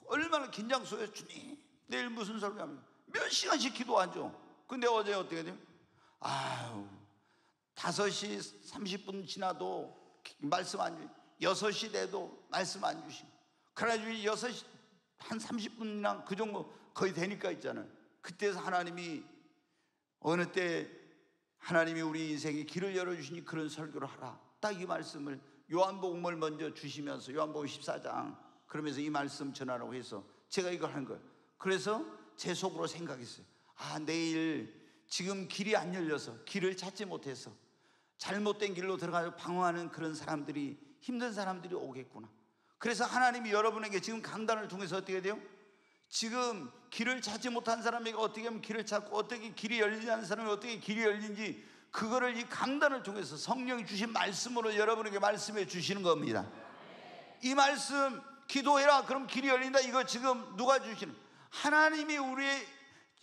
얼마나 긴장 속에 주님 내일 무슨 설교하면 몇 시간씩 기도하죠. 근데 어제 어떻게 돼요? 아유 다섯 시 삼십 분 지나도 말씀 안 주시고 여섯 시 돼도 말씀 안 주시고 그래가지고 여섯 시 한 삼십 분이나 그 정도 거의 되니까 있잖아요. 그때서 하나님이 어느 때 하나님이 우리 인생에 길을 열어주시니 그런 설교를 하라. 딱 이 말씀을 요한복음을 먼저 주시면서 요한복음 십사 장 그러면서 이 말씀 전하라고 해서 제가 이걸 한 거예요. 그래서 제 속으로 생각했어요. 아 내일 지금 길이 안 열려서 길을 찾지 못해서 잘못된 길로 들어가서 방황하는 그런 사람들이 힘든 사람들이 오겠구나. 그래서 하나님이 여러분에게 지금 강단을 통해서 어떻게 돼요? 지금 길을 찾지 못한 사람에게 어떻게 하면 길을 찾고 어떻게 길이 열리지 않은 사람이 어떻게 길이 열린지 그거를 이 강단을 통해서 성령이 주신 말씀으로 여러분에게 말씀해 주시는 겁니다. 이 말씀 기도해라 그럼 길이 열린다. 이거 지금 누가 주시는? 하나님이 우리의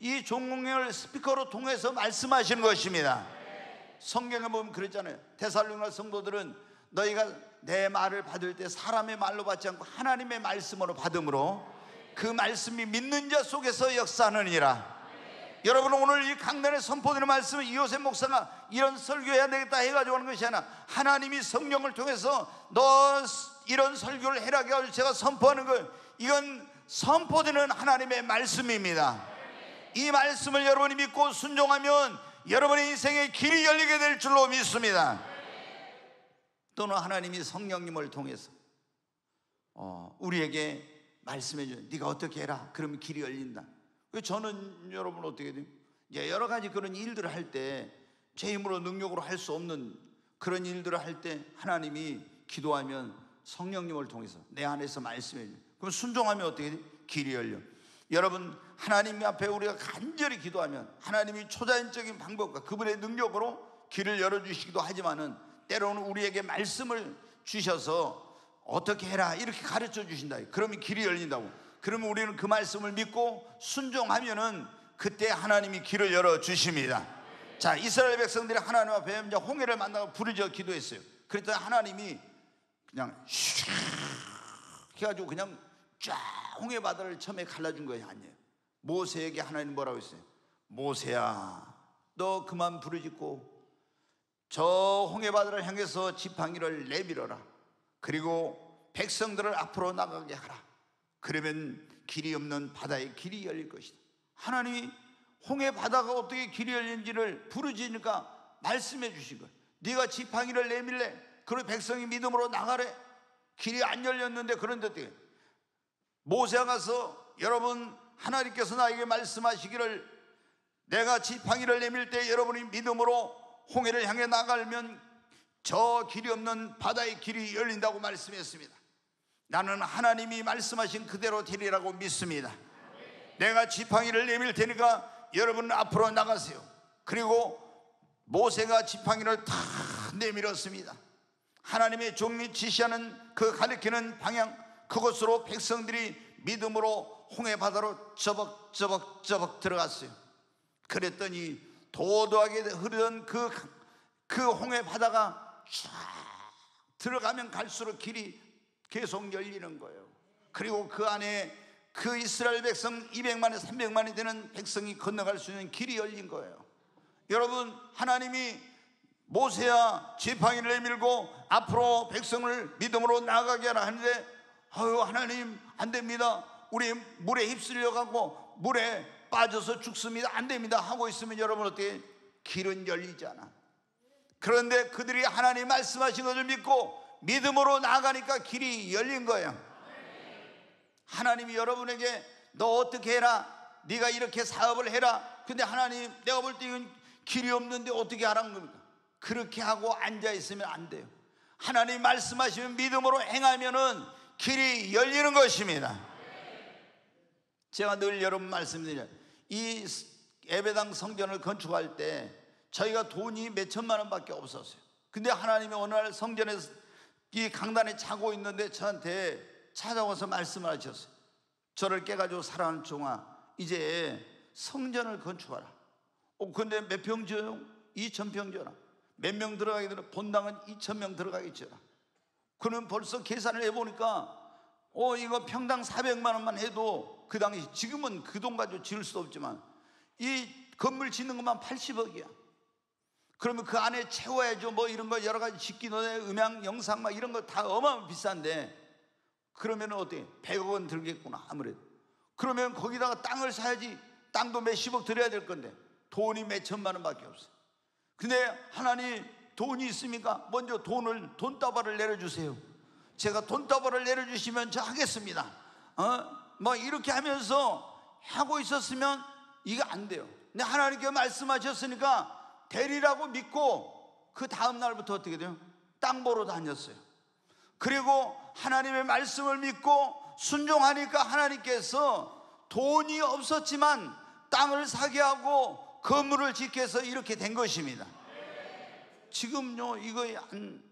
이 종공을 스피커로 통해서 말씀하시는 것입니다. 성경에 보면 그랬잖아요. 데살로니가 성도들은 너희가 내 말을 받을 때 사람의 말로 받지 않고 하나님의 말씀으로 받음으로 그 말씀이 믿는 자 속에서 역사하느니라. 여러분 오늘 이 강단에 선포되는 말씀은 이요셉 목사가 이런 설교해야 되겠다 해가지고 하는 것이 아니라 하나님이 성령을 통해서 너 이런 설교를 해라게 하고 제가 선포하는 것, 이건 선포되는 하나님의 말씀입니다. 이 말씀을 여러분이 믿고 순종하면 여러분의 인생에 길이 열리게 될 줄로 믿습니다. 또는 하나님이 성령님을 통해서 우리에게 말씀해 주는 네가 어떻게 해라 그러면 길이 열린다. 저는 여러분 어떻게 돼요? 여러 가지 그런 일들을 할 때 제 힘으로 능력으로 할 수 없는 그런 일들을 할 때 하나님이 기도하면 성령님을 통해서 내 안에서 말씀해 주세요. 그럼 순종하면 어떻게 돼요? 길이 열려. 여러분 하나님 앞에 우리가 간절히 기도하면 하나님이 초자연적인 방법과 그분의 능력으로 길을 열어주시기도 하지만은 때로는 우리에게 말씀을 주셔서 어떻게 해라 이렇게 가르쳐 주신다. 그러면 길이 열린다고. 그러면 우리는 그 말씀을 믿고 순종하면은 그때 하나님이 길을 열어주십니다. 자, 이스라엘 백성들이 하나님 앞에 홍해를 만나고 부르짖어 기도했어요. 그랬더니 하나님이 그냥 슉 해가지고 그냥 쫙 홍해 바다를 처음에 갈라준 거예요. 아니에요. 모세에게 하나님 뭐라고 했어요? 모세야 너 그만 부르짖고 저 홍해 바다를 향해서 지팡이를 내밀어라. 그리고 백성들을 앞으로 나가게 하라. 그러면 길이 없는 바다에 길이 열릴 것이다. 하나님이 홍해 바다가 어떻게 길이 열린지를 부르짖으니까 말씀해 주신 거예요. 네가 지팡이를 내밀래. 그리고 백성이 믿음으로 나가래. 길이 안 열렸는데 그런데 어떻게 모세가 가서 여러분 하나님께서 나에게 말씀하시기를 내가 지팡이를 내밀 때 여러분이 믿음으로 홍해를 향해 나가면 저 길이 없는 바다의 길이 열린다고 말씀했습니다. 나는 하나님이 말씀하신 그대로 되리라고 믿습니다. 내가 지팡이를 내밀 테니까 여러분 앞으로 나가세요. 그리고 모세가 지팡이를 다 내밀었습니다. 하나님의 종이 지시하는 그 가리키는 방향, 그곳으로 백성들이 믿음으로 홍해 바다로 저벅저벅저벅 저벅 들어갔어요. 그랬더니 도도하게 흐르던 그, 그 홍해 바다가 쫙 들어가면 갈수록 길이 계속 열리는 거예요. 그리고 그 안에 그 이스라엘 백성 이백만에 삼백만이 되는 백성이 건너갈 수 있는 길이 열린 거예요. 여러분, 하나님이 모세야 지팡이를 내밀고 앞으로 백성을 믿음으로 나아가게 하라 하는데, 아유 하나님 안 됩니다, 우리 물에 휩쓸려 가고 물에 빠져서 죽습니다, 안 됩니다 하고 있으면 여러분 어떻게, 길은 열리잖아. 그런데 그들이 하나님 말씀하신 것을 믿고 믿음으로 나아가니까 길이 열린 거예요. 하나님이 여러분에게 너 어떻게 해라, 네가 이렇게 사업을 해라, 근데 하나님 내가 볼 때 이건 길이 없는데 어떻게 하라는 겁니까? 그렇게 하고 앉아있으면 안 돼요. 하나님 말씀하시면 믿음으로 행하면은 길이 열리는 것입니다. 제가 늘 여러분 말씀드려요. 이 예배당 성전을 건축할 때 저희가 돈이 몇 천만 원밖에 없었어요. 근데 하나님이 어느 날 성전에서 이 강단에 자고 있는데 저한테 찾아와서 말씀을 하셨어요. 저를 깨가지고 사랑하는 종아, 이제 성전을 건축하라. 어, 근데 몇 평 줘요? 이천 평 줘라. 몇 명 들어가게 되나? 본당은 이천 명 들어가겠지라. 그는 벌써 계산을 해보니까 어, 이거 평당 사백만 원만 해도 그 당시, 지금은 그 돈 가지고 지을 수 없지만 이 건물 짓는 것만 팔십억이야. 그러면 그 안에 채워야죠. 뭐 이런 거 여러 가지 짓기 전에 음향, 영상 막 이런 거 다 어마어마 비싼데, 그러면 어때? 백억 원 들겠구나 아무래도. 그러면 거기다가 땅을 사야지, 땅도 몇십억 들여야 될 건데 돈이 몇천만 원밖에 없어. 근데 하나님 돈이 있습니까? 먼저 돈을, 돈다발을 내려주세요. 제가 돈다발을 내려주시면 저 하겠습니다. 어? 뭐 이렇게 하면서 하고 있었으면 이게 안 돼요. 근데 하나님께 말씀하셨으니까 되리라고 믿고 그 다음 날부터 어떻게 돼요? 땅 보러 다녔어요. 그리고 하나님의 말씀을 믿고 순종하니까 하나님께서 돈이 없었지만 땅을 사게 하고 건물을 짓게 해서 이렇게 된 것입니다. 지금요 이거 한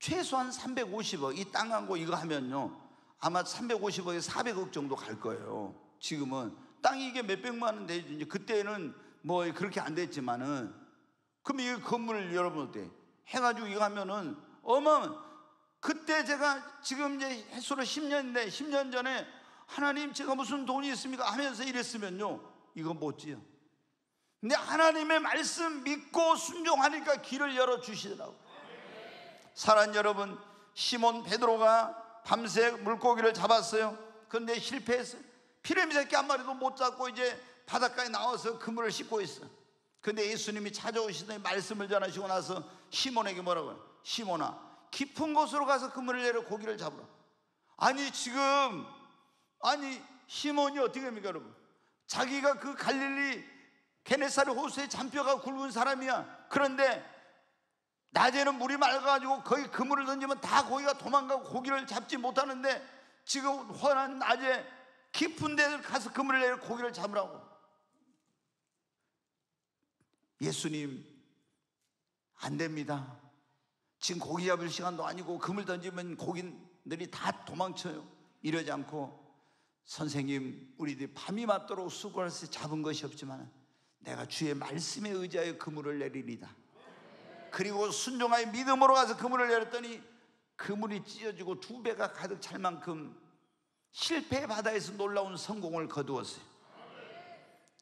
최소한 삼백오십억, 이 땅하고 이거 하면요 아마 삼백오십억에 사백억 정도 갈 거예요. 지금은 땅이 이게 몇백만 원 되죠. 이제 그때는 뭐 그렇게 안 됐지만은, 그럼 이 건물을 여러분 어때? 해가지고 이거 하면은 어마어마. 그때 제가 지금 이제 해수로 십 년인데 십 년 전에 하나님 제가 무슨 돈이 있습니까 하면서 이랬으면요 이건 못 지요. 근데 하나님의 말씀 믿고 순종하니까 길을 열어주시더라고요. 사랑하는 여러분, 시몬 베드로가 밤새 물고기를 잡았어요. 그런데 실패했어요. 피레미 새끼 한 마리도 못 잡고 이제 바닷가에 나와서 그물을 씻고 있어요. 그런데 예수님이 찾아오시더니 말씀을 전하시고 나서 시몬에게 뭐라고 해요? 시몬아, 깊은 곳으로 가서 그물을 내려 고기를 잡으라. 아니 지금, 아니 시몬이 어떻게 됩니까 여러분? 자기가 그 갈릴리 게네사렛 호수에 잔뼈가 굵은 사람이야. 그런데 낮에는 물이 맑아가지고 거기 그물을 던지면 다 고기가 도망가고 고기를 잡지 못하는데, 지금 환한 낮에 깊은 데를 가서 그물을 내려 고기를 잡으라고. 예수님 안 됩니다. 지금 고기 잡을 시간도 아니고 그물 던지면 고기들이 다 도망쳐요. 이러지 않고, 선생님 우리들이 밤이 맞도록 수고해서 잡은 것이 없지만 내가 주의 말씀에 의지하여 그물을 내리리다. 그리고 순종하여 믿음으로 가서 그물을 내렸더니 그물이 찢어지고 두 배가 가득 찰 만큼 실패의 바다에서 놀라운 성공을 거두었어요.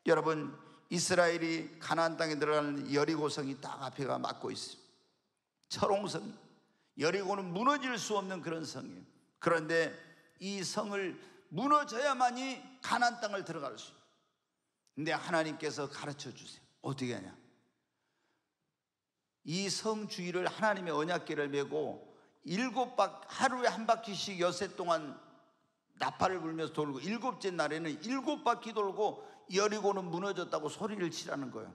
여러분, 이스라엘이 가나안 땅에 들어가는 여리고성이 딱 앞에가 막고 있습니다. 철옹성, 여리고는 무너질 수 없는 그런 성이에요. 그런데 이 성을 무너져야만이 가나안 땅을 들어갈 수 있어요. 근데 하나님께서 가르쳐 주세요. 어떻게 하냐? 이 성 주위를 하나님의 언약궤를 메고 일곱 박, 하루에 한 바퀴씩 여섯 동안 나팔을 불면서 돌고, 일곱째 날에는 일곱 바퀴 돌고 여리고는 무너졌다고 소리를 치라는 거예요.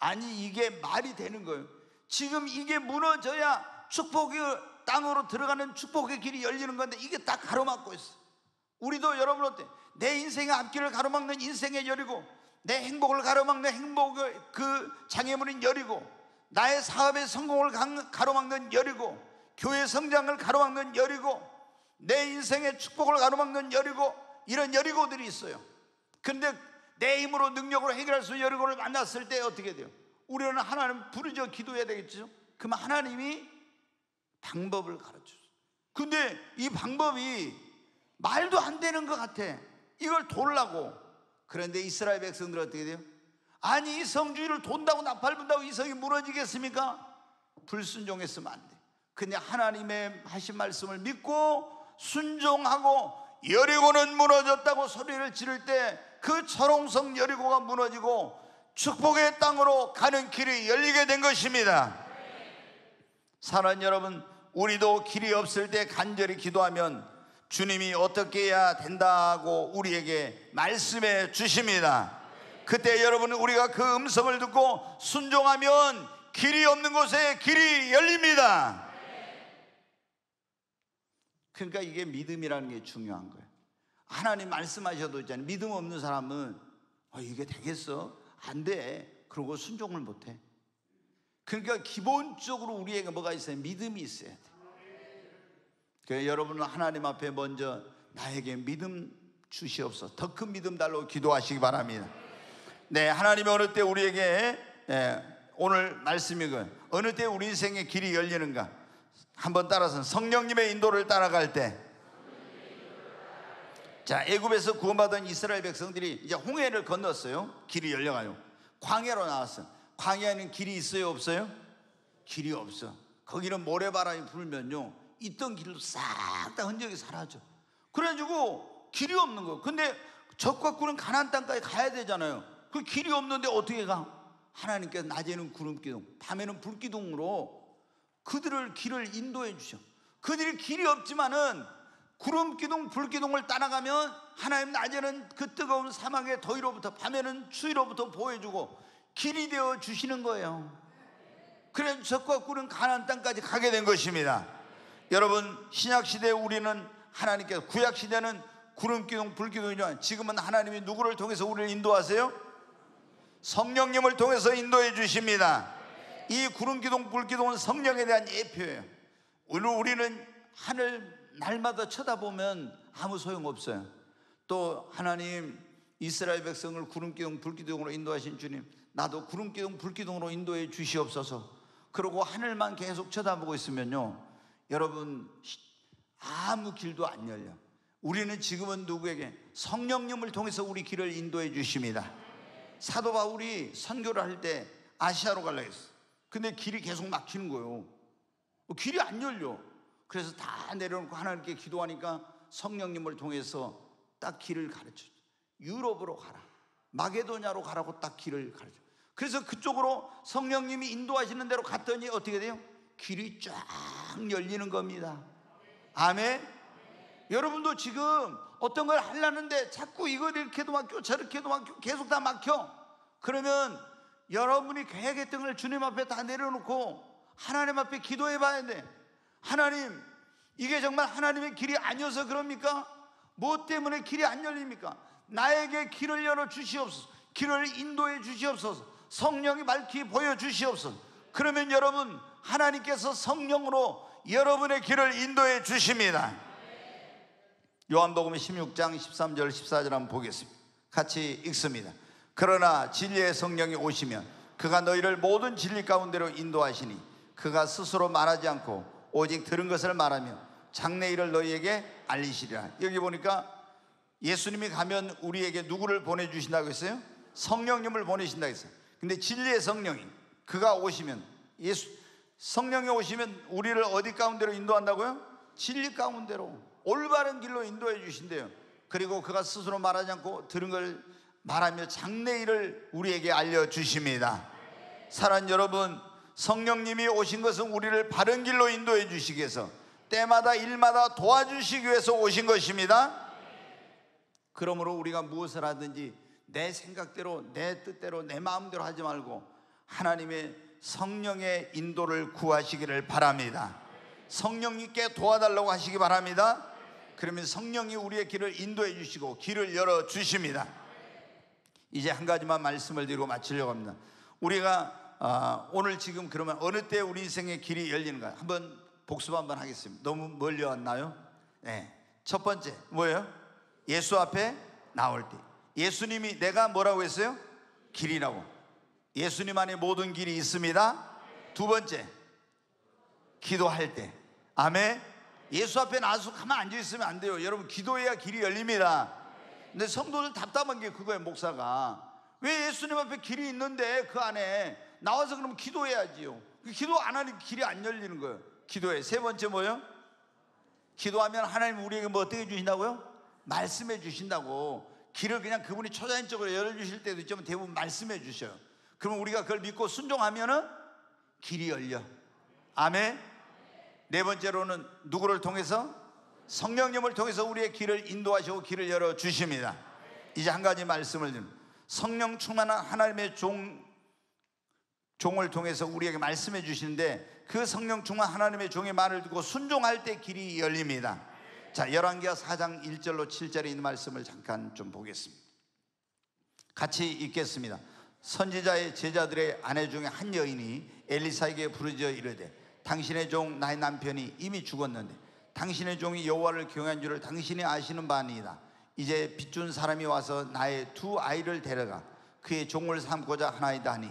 아니 이게 말이 되는 거예요? 지금 이게 무너져야 축복의 땅으로 들어가는 축복의 길이 열리는 건데 이게 딱 가로막고 있어. 우리도 여러분 어때? 내 인생의 앞길을 가로막는 인생의 열이고, 내 행복을 가로막는 행복의 그 장애물인 열이고, 나의 사업의 성공을 가로막는 열이고, 교회 성장을 가로막는 열이고, 내 인생의 축복을 가로막는 열이고, 이런 열이고들이 있어요. 그런데 내 힘으로 능력으로 해결할 수 있는 열이고를 만났을 때 어떻게 돼요? 우리는 하나님 부르짖어 기도해야 되겠죠. 그럼 하나님이 방법을 가르쳐줘요. 근데 이 방법이 말도 안 되는 것 같아. 이걸 돌라고. 그런데 이스라엘 백성들은 어떻게 돼요? 아니, 성주의를 돈다고 나팔분다고 이 성이 무너지겠습니까? 불순종했으면 안 돼. 근데 하나님의 하신 말씀을 믿고 순종하고 여리고는 무너졌다고 소리를 지를 때 그 철옹성 여리고가 무너지고 축복의 땅으로 가는 길이 열리게 된 것입니다. 사랑하는 여러분, 우리도 길이 없을 때 간절히 기도하면 주님이 어떻게 해야 된다고 우리에게 말씀해 주십니다. 그때 여러분, 우리가 그 음성을 듣고 순종하면 길이 없는 곳에 길이 열립니다. 그러니까 이게 믿음이라는 게 중요한 거예요. 하나님 말씀하셔도 있잖아요. 믿음 없는 사람은 어, 이게 되겠어? 안 돼. 그러고 순종을 못 해. 그러니까 기본적으로 우리에게 뭐가 있어요? 믿음이 있어야 돼. 그래서 여러분은 하나님 앞에 먼저 나에게 믿음 주시옵소서, 더 큰 믿음 달라고 기도하시기 바랍니다. 네, 하나님이 어느 때 우리에게, 예, 오늘 말씀이고, 어느 때 우리 인생의 길이 열리는가 한번 따라서 성령님의 인도를 따라갈 때. 자, 애굽에서 구원받은 이스라엘 백성들이 이제 홍해를 건넜어요. 길이 열려가요. 광야로 나왔어요. 광야에는 길이 있어요, 없어요? 길이 없어. 거기는 모래바람이 불면요, 있던 길로 싹 다 흔적이 사라져. 그래가지고 길이 없는 거예요. 근데 적과 꿀은 가나안 땅까지 가야 되잖아요. 그 길이 없는데 어떻게 가? 하나님께서 낮에는 구름기둥, 밤에는 불기둥으로 그들을 길을 인도해 주셔. 그들이 길이 없지만은 구름기둥, 불기둥을 따라가면 하나님 낮에는 그 뜨거운 사막의 더위로부터, 밤에는 추위로부터 보호해주고 길이 되어 주시는 거예요. 그래서 적과 꿀은 가나안 땅까지 가게 된 것입니다. 여러분, 신약시대에 우리는 하나님께서, 구약시대는 구름기둥, 불기둥이지만 지금은 하나님이 누구를 통해서 우리를 인도하세요? 성령님을 통해서 인도해 주십니다. 이 구름기둥, 불기둥은 성령에 대한 예표예요. 우리는 하늘 날마다 쳐다보면 아무 소용없어요. 또 하나님, 이스라엘 백성을 구름기둥, 불기둥으로 인도하신 주님, 나도 구름기둥, 불기둥으로 인도해 주시옵소서. 그러고 하늘만 계속 쳐다보고 있으면요, 여러분, 아무 길도 안 열려. 우리는 지금은 누구에게? 성령님을 통해서 우리 길을 인도해 주십니다. 사도 바울이 선교를 할 때 아시아로 가려고 했어. 근데 길이 계속 막히는 거예요. 길이 안 열려. 그래서 다 내려놓고 하나님께 기도하니까 성령님을 통해서 딱 길을 가르쳐줘. 유럽으로 가라, 마게도냐로 가라고 딱 길을 가르쳐줘. 그래서 그쪽으로 성령님이 인도하시는 대로 갔더니 어떻게 돼요? 길이 쫙 열리는 겁니다. 아멘. 여러분도 지금 어떤 걸 하려는데 자꾸 이걸 이렇게도 막혀, 저렇게도 막혀, 계속 다 막혀. 그러면 여러분이 계획했던 걸 주님 앞에 다 내려놓고 하나님 앞에 기도해 봐야 돼. 하나님, 이게 정말 하나님의 길이 아니어서 그럽니까? 뭐 때문에 길이 안 열립니까? 나에게 길을 열어 주시옵소서. 길을 인도해 주시옵소서. 성령이 밝히 보여 주시옵소서. 그러면 여러분, 하나님께서 성령으로 여러분의 길을 인도해 주십니다. 요한복음 십육 장 십삼 절 십사 절 한번 보겠습니다. 같이 읽습니다. 그러나 진리의 성령이 오시면 그가 너희를 모든 진리 가운데로 인도하시니 그가 스스로 말하지 않고 오직 들은 것을 말하며 장래일을 너희에게 알리시리라. 여기 보니까 예수님이 가면 우리에게 누구를 보내주신다고 했어요? 성령님을 보내신다고 했어요. 근데 진리의 성령이, 그가 오시면, 예수 성령이 오시면 우리를 어디 가운데로 인도한다고요? 진리 가운데로, 올바른 길로 인도해 주신대요. 그리고 그가 스스로 말하지 않고 들은 걸 말하며 장래일을 우리에게 알려주십니다. 사랑하는 여러분, 성령님이 오신 것은 우리를 바른 길로 인도해 주시기 위해서, 때마다 일마다 도와주시기 위해서 오신 것입니다. 그러므로 우리가 무엇을 하든지 내 생각대로, 내 뜻대로, 내 마음대로 하지 말고 하나님의 성령의 인도를 구하시기를 바랍니다. 성령님께 도와달라고 하시기 바랍니다. 그러면 성령이 우리의 길을 인도해 주시고 길을 열어주십니다. 이제 한 가지만 말씀을 드리고 마치려고 합니다. 우리가 아, 오늘 지금 그러면 어느 때 우리 인생의 길이 열리는가 한번 복습 한번 하겠습니다. 너무 멀리 왔나요? 네. 첫 번째 뭐예요? 예수 앞에 나올 때. 예수님이 내가 뭐라고 했어요? 길이라고. 예수님 안에 모든 길이 있습니다. 두 번째, 기도할 때. 아멘. 예수 앞에 나와서 가만 앉아있으면 안 돼요. 여러분, 기도해야 길이 열립니다. 근데 성도들 답답한 게 그거예요. 목사가 왜 예수님 앞에 길이 있는데 그 안에 나와서 그러면 기도해야지요. 기도 안 하니까 길이 안 열리는 거예요. 기도해. 세 번째 뭐예요? 기도하면 하나님 우리에게 뭐 어떻게 주신다고요? 말씀해 주신다고. 길을 그냥 그분이 초자연적으로 열어주실 때도 있지만 대부분 말씀해 주셔요. 그러면 우리가 그걸 믿고 순종하면은 길이 열려. 아멘. 네 번째로는 누구를 통해서? 성령님을 통해서 우리의 길을 인도하시고 길을 열어주십니다. 이제 한 가지 말씀을 드립니다. 성령 충만한 하나님의 종, 종을 통해서 우리에게 말씀해 주시는데 그 성령 충만한 하나님의 종의 말을 듣고 순종할 때 길이 열립니다. 자, 열왕기하 사 장 일 절로 칠 절에 있는 말씀을 잠깐 좀 보겠습니다. 같이 읽겠습니다. 선지자의 제자들의 아내 중에 한 여인이 엘리사에게 부르짖어 이르되 당신의 종 나의 남편이 이미 죽었는데 당신의 종이 여호와를 경외한 줄을 당신이 아시는 바니이다. 이제 빚준 사람이 와서 나의 두 아이를 데려가 그의 종을 삼고자 하나이다 하니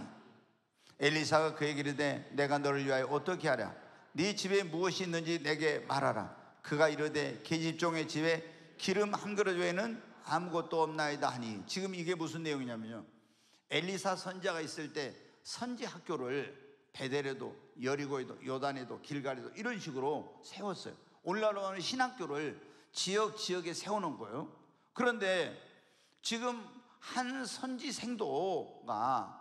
엘리사가 그에게 이르되 내가 너를 위하여 어떻게 하랴? 네 집에 무엇이 있는지 내게 말하라. 그가 이르되 계집종의 집에 기름 한 그릇 외에는 아무것도 없나이다 하니. 지금 이게 무슨 내용이냐면요, 엘리사 선지자가 있을 때 선지 학교를 베델에도 여리고에도 요단에도 길갈에도 이런 식으로 세웠어요. 오늘날로 하는 신학교를 지역 지역에 세우는 거예요. 그런데 지금 한 선지 생도가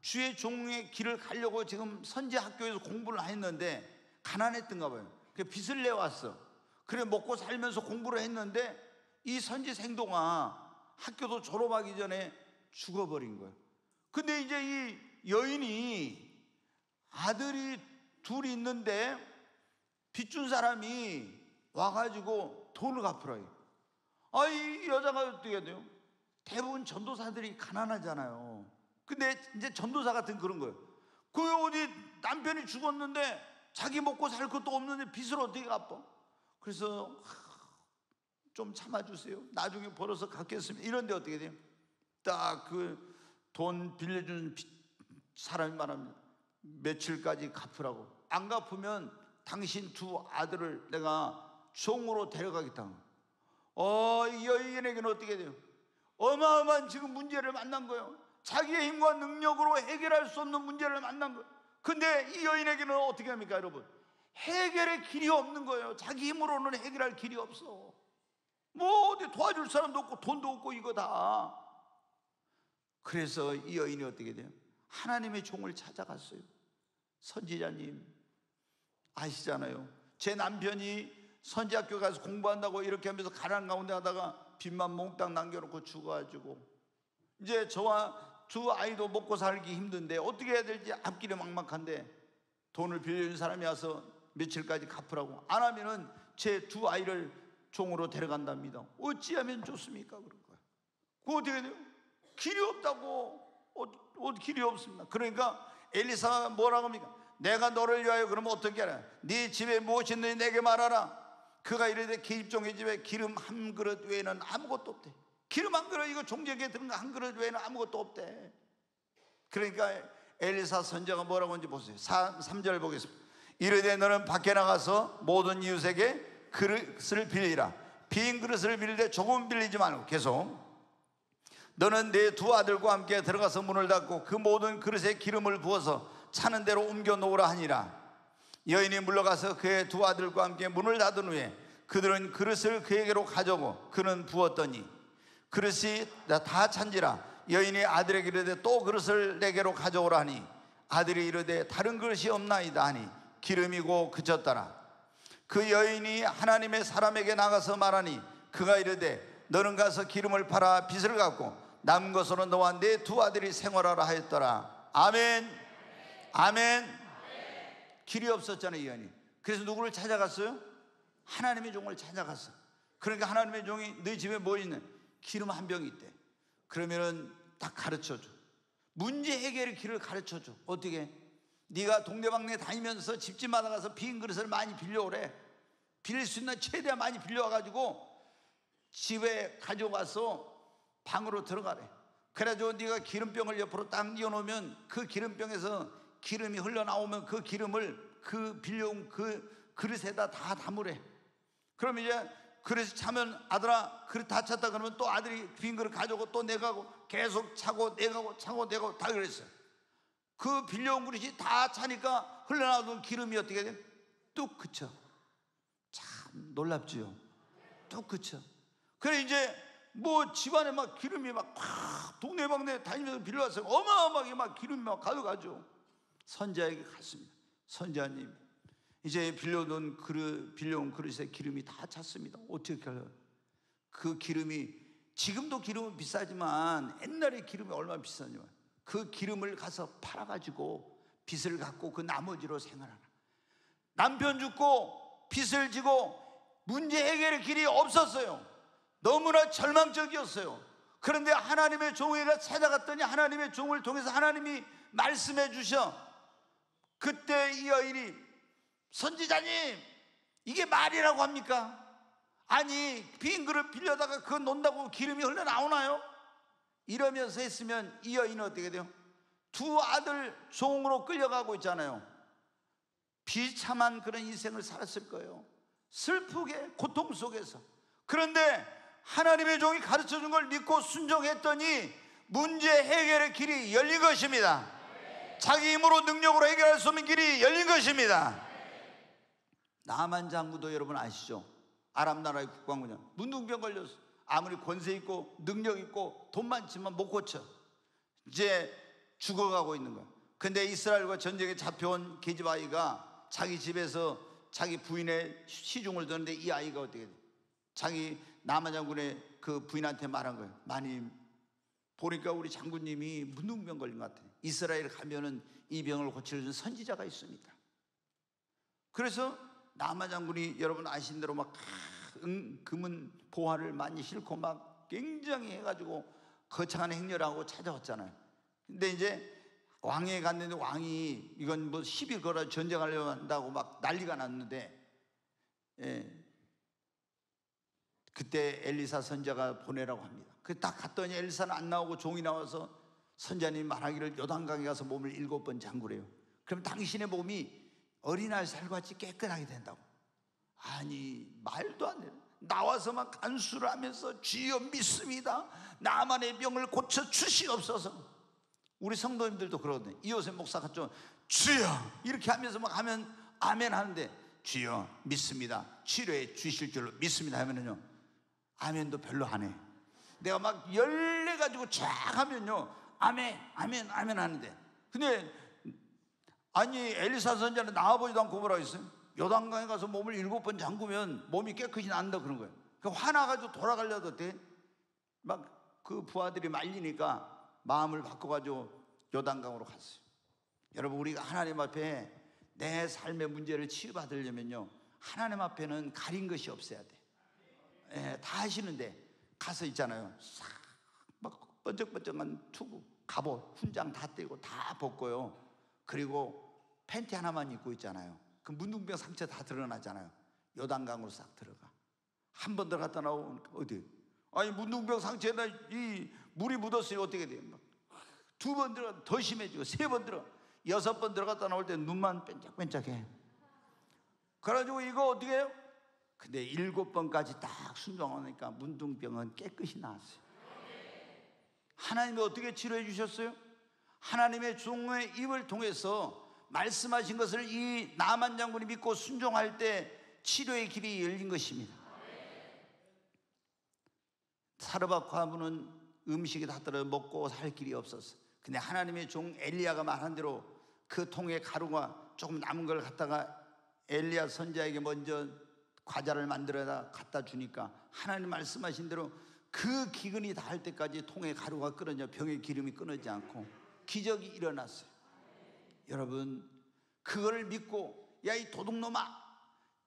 주의 종의 길을 가려고 지금 선지 학교에서 공부를 했는데 가난했던가 봐요. 그래서 빚을 내왔어. 그래 먹고 살면서 공부를 했는데 이 선지 생도가 학교도 졸업하기 전에 죽어버린 거예요. 근데 이제 이 여인이 아들이 둘이 있는데 빚준 사람이 와가지고 돈을 갚으라요. 아, 이 여자가 어떻게 해야 돼요? 대부분 전도사들이 가난하잖아요. 근데 이제 전도사 같은 그런 거예요. 그 어디 남편이 죽었는데 자기 먹고 살 것도 없는데 빚을 어떻게 갚아? 그래서 좀 참아주세요. 나중에 벌어서 갚겠습니다. 이런데 어떻게 돼요? 딱 그 돈 빌려준 사람이 말합니다. 며칠까지 갚으라고. 안 갚으면 당신 두 아들을 내가 종으로 데려가겠다. 어, 이 여인에게는 어떻게 돼요? 어마어마한 지금 문제를 만난 거예요. 자기의 힘과 능력으로 해결할 수 없는 문제를 만난 거예요. 근데 이 여인에게는 어떻게 합니까, 여러분? 해결의 길이 없는 거예요. 자기 힘으로는 해결할 길이 없어. 뭐 어디 도와줄 사람도 없고 돈도 없고 이거 다. 그래서 이 여인이 어떻게 돼요? 하나님의 종을 찾아갔어요. 선지자님 아시잖아요. 제 남편이 선지학교 가서 공부한다고 이렇게 하면서 가난 가운데 하다가 빚만 몽땅 남겨놓고 죽어가지고 이제 저와 두 아이도 먹고 살기 힘든데 어떻게 해야 될지 앞길이 막막한데 돈을 빌려준 사람이 와서 며칠까지 갚으라고. 안 하면은 제 두 아이를 종으로 데려간답니다. 어찌하면 좋습니까? 그런 거야. 그거 어떻게 돼요? 길이 없다고. 어, 어, 길이 없습니다. 그러니까 엘리사가 뭐라고 합니까? 내가 너를 위하여 그러면 어떻게 하냐? 네 집에 무엇이 있는지 내게 말하라. 그가 이르되 계집종의 집에 기름 한 그릇 외에는 아무것도 없대. 기름 한 그릇, 이거 종자기에 들은 거 한 그릇 외에는 아무것도 없대. 그러니까 엘리사 선지자가 뭐라고 하는지 보세요. 삼 절 보겠습니다. 이르되 너는 밖에 나가서 모든 이웃에게 그릇을 빌리라. 빈 그릇을 빌릴 때 조금 빌리지 말고. 계속. 너는 내 두 아들과 함께 들어가서 문을 닫고 그 모든 그릇에 기름을 부어서 차는 대로 옮겨 놓으라 하니라. 여인이 물러가서 그의 두 아들과 함께 문을 닫은 후에 그들은 그릇을 그에게로 가져오고 그는 부었더니 그릇이 다 찬지라. 여인이 아들에게 이르되 또 그릇을 내게로 가져오라 하니 아들이 이르되 다른 그릇이 없나이다 하니 기름이고 그쳤더라. 그 여인이 하나님의 사람에게 나가서 말하니 그가 이르되 너는 가서 기름을 팔아 빚을 갚고 남은 것으로 너와 내 두 아들이 생활하라 하였더라. 아멘. 아멘. 길이 없었잖아요, 이 여인이. 그래서 누구를 찾아갔어요? 하나님의 종을 찾아갔어. 그러니까 하나님의 종이 너희 집에 뭐 있는? 기름 한 병이 있대. 그러면은 딱 가르쳐줘. 문제 해결의 길을 가르쳐줘. 어떻게? 네가 동네방네 다니면서 집집마다 가서 빈 그릇을 많이 빌려오래. 빌릴 수 있는 최대한 많이 빌려와가지고 집에 가져가서 방으로 들어가래. 그래가지고 네가 기름병을 옆으로 딱 띄워놓으면 그 기름병에서 기름이 흘러나오면 그 기름을 그 빌려온 그 그릇에다 다 담으래. 그럼 이제 그릇이 차면 아들아 그릇 다 찼다 그러면 또 아들이 빈 그릇 가져오고 또 내가고 계속 차고 내가고 차고 내가고 다 그랬어요. 그 빌려온 그릇이 다 차니까 흘러나오던 기름이 어떻게 돼? 뚝 그쳐. 참 놀랍지요. 뚝 그쳐. 그래 이제 뭐 집안에 막 기름이 막 콱 동네방네 다니면서 빌려왔어요. 어마어마하게 막 기름이 막 가져가죠. 선지자에게 갔습니다. 선지자님 이제 빌려놓은 그릇, 빌려온 그릇에 기름이 다 찼습니다. 어떻게 할까요? 그 기름이 지금도 기름은 비싸지만 옛날에 기름이 얼마나 비싸냐면 그 기름을 가서 팔아가지고 빚을 갚고 그 나머지로 생활하라. 남편 죽고 빚을 지고 문제 해결의 길이 없었어요. 너무나 절망적이었어요. 그런데 하나님의 종에게 찾아갔더니 하나님의 종을 통해서 하나님이 말씀해 주셔. 그때 이 여인이 선지자님 이게 말이라고 합니까? 아니 빈 그릇 빌려다가 그거 논다고 기름이 흘러나오나요? 이러면서 했으면 이 여인은 어떻게 돼요? 두 아들 종으로 끌려가고 있잖아요. 비참한 그런 인생을 살았을 거예요. 슬프게 고통 속에서. 그런데 하나님의 종이 가르쳐준 걸 믿고 순종했더니 문제 해결의 길이 열린 것입니다. 자기 힘으로 능력으로 해결할 수 없는 길이 열린 것입니다. 나만 장군도 여러분 아시죠? 아람 나라의 국왕군이야. 문둥병 걸려서 아무리 권세 있고 능력 있고 돈 많지만 못 고쳐. 이제 죽어가고 있는 거야. 근데 이스라엘과 전쟁에 잡혀온 계집아이가 자기 집에서 자기 부인의 시중을 드는데 이 아이가 어떻게 돼? 자기 나만 장군의 그 부인한테 말한 거예요. 마님 보니까 우리 장군님이 문둥병 걸린 것 같아요. 이스라엘 가면은 이 병을 고치려준 선지자가 있습니다. 그래서 나만 장군이 여러분 아신 대로 막 응, 금은 보화를 많이 싣고 막 굉장히 해가지고 거창한 행렬을 하고 찾아왔잖아요. 근데 이제 왕에 갔는데 왕이 이건 뭐 시비 걸어 전쟁하려고 한다고 막 난리가 났는데, 예, 그때 엘리사 선지자가 보내라고 합니다. 그 딱 갔더니 엘리사는 안 나오고 종이 나와서 선지자님이 말하기를 요단강에 가서 몸을 일곱 번 잠그래요. 그럼 당신의 몸이 어린아이 살같이 깨끗하게 된다고. 아니 말도 안 돼요. 나와서 막 간수를 하면서 주여 믿습니다. 나만의 병을 고쳐 주시옵소서. 우리 성도님들도 그러거든요. 이요셉 목사가 좀 주여 이렇게 하면서 막 하면 아멘 하는데 주여 믿습니다. 치료해 주실 줄로 믿습니다 하면은요 아멘도 별로 안 해. 내가 막 열내가지고 쫙 하면요 아멘 아멘 아멘 하는데 근데 아니 엘리사 선지자는 나와보지도 않고 뭐라고 했어요? 요단강에 가서 몸을 일곱 번 잠그면 몸이 깨끗이 난다 그런 거예요. 그러니까 화나가지고 돌아가려도 어때? 막 그 부하들이 말리니까 마음을 바꿔가지고 요단강으로 갔어요. 여러분 우리가 하나님 앞에 내 삶의 문제를 치유받으려면요 하나님 앞에는 가린 것이 없어야 돼. 예, 다 하시는데 가서 있잖아요 싹 막 번쩍번쩍한 투구 갑옷 훈장 다 떼고 다 벗고요 그리고 팬티 하나만 입고 있잖아요. 그 문둥병 상처 다 드러나잖아요. 요단강으로 싹 들어가. 한 번 들어갔다 나오니까 어디? 아니 문둥병 상처에다 이 물이 묻었으니 어떻게 돼요? 두 번 들어가 더 심해지고 세 번 들어가 여섯 번 들어갔다 나올 때 눈만 반짝반짝해. 그래가지고 이거 어떻게 해요? 근데 일곱 번까지 딱 순종하니까 문둥병은 깨끗이 나았어요. 하나님이 어떻게 치료해 주셨어요? 하나님의 종의 입을 통해서 말씀하신 것을 이 나만 장군이 믿고 순종할 때 치료의 길이 열린 것입니다. 사르밧 과부는 음식이 다 떨어져 먹고 살 길이 없었어. 근데 하나님의 종 엘리야가 말한 대로 그 통에 가루가 조금 남은 걸 갖다가 엘리야 선지자에게 먼저 과자를 만들어다 갖다 주니까 하나님 말씀하신 대로 그 기근이 닿을 때까지 통에 가루가 끊어져 병의 기름이 끊어지지 않고 기적이 일어났어요. 여러분 그걸 믿고 야 이 도둑놈아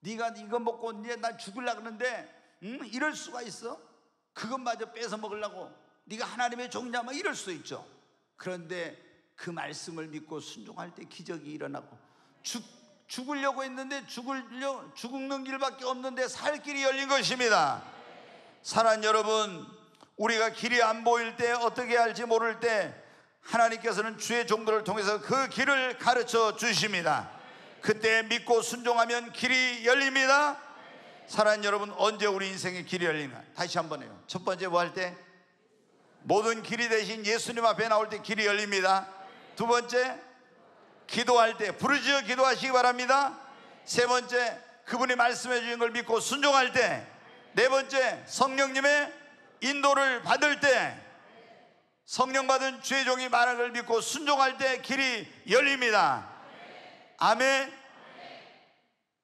네가 이거 먹고 이제 나 죽으려고 그러는데 음? 이럴 수가 있어? 그것마저 뺏어 먹으려고 네가 하나님의 종이냐 막 이럴 수도 있죠. 그런데 그 말씀을 믿고 순종할 때 기적이 일어나고 죽, 죽으려고 했는데 죽으려, 죽는 길밖에 없는데 살 길이 열린 것입니다. 사랑하는 여러분, 우리가 길이 안 보일 때 어떻게 할지 모를 때 하나님께서는 주의 종들을 통해서 그 길을 가르쳐 주십니다. 그때 믿고 순종하면 길이 열립니다. 사랑하는 여러분, 언제 우리 인생의 길이 열리나? 다시 한번 해요. 첫 번째 뭐 할 때? 모든 길이 대신 예수님 앞에 나올 때 길이 열립니다. 두 번째, 기도할 때 부르짖어 기도하시기 바랍니다. 세 번째, 그분이 말씀해 주신 걸 믿고 순종할 때. 네 번째, 성령님의 인도를 받을 때. 성령 받은 주의 종이 말한 걸 믿고 순종할 때 길이 열립니다. 아멘.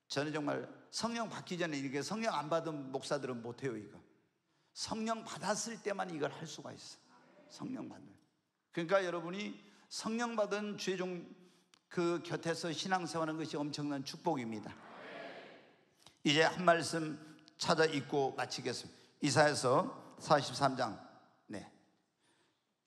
저는 정말 성령 받기 전에 이렇게 성령 안 받은 목사들은 못해요. 이거 성령 받았을 때만 이걸 할 수가 있어. 성령 받는. 그러니까 여러분이 성령 받은 주의 종 그 곁에서 신앙생활하는 것이 엄청난 축복입니다. 이제 한 말씀 찾아 읽고 마치겠습니다. 이사야서 사십삼 장 네,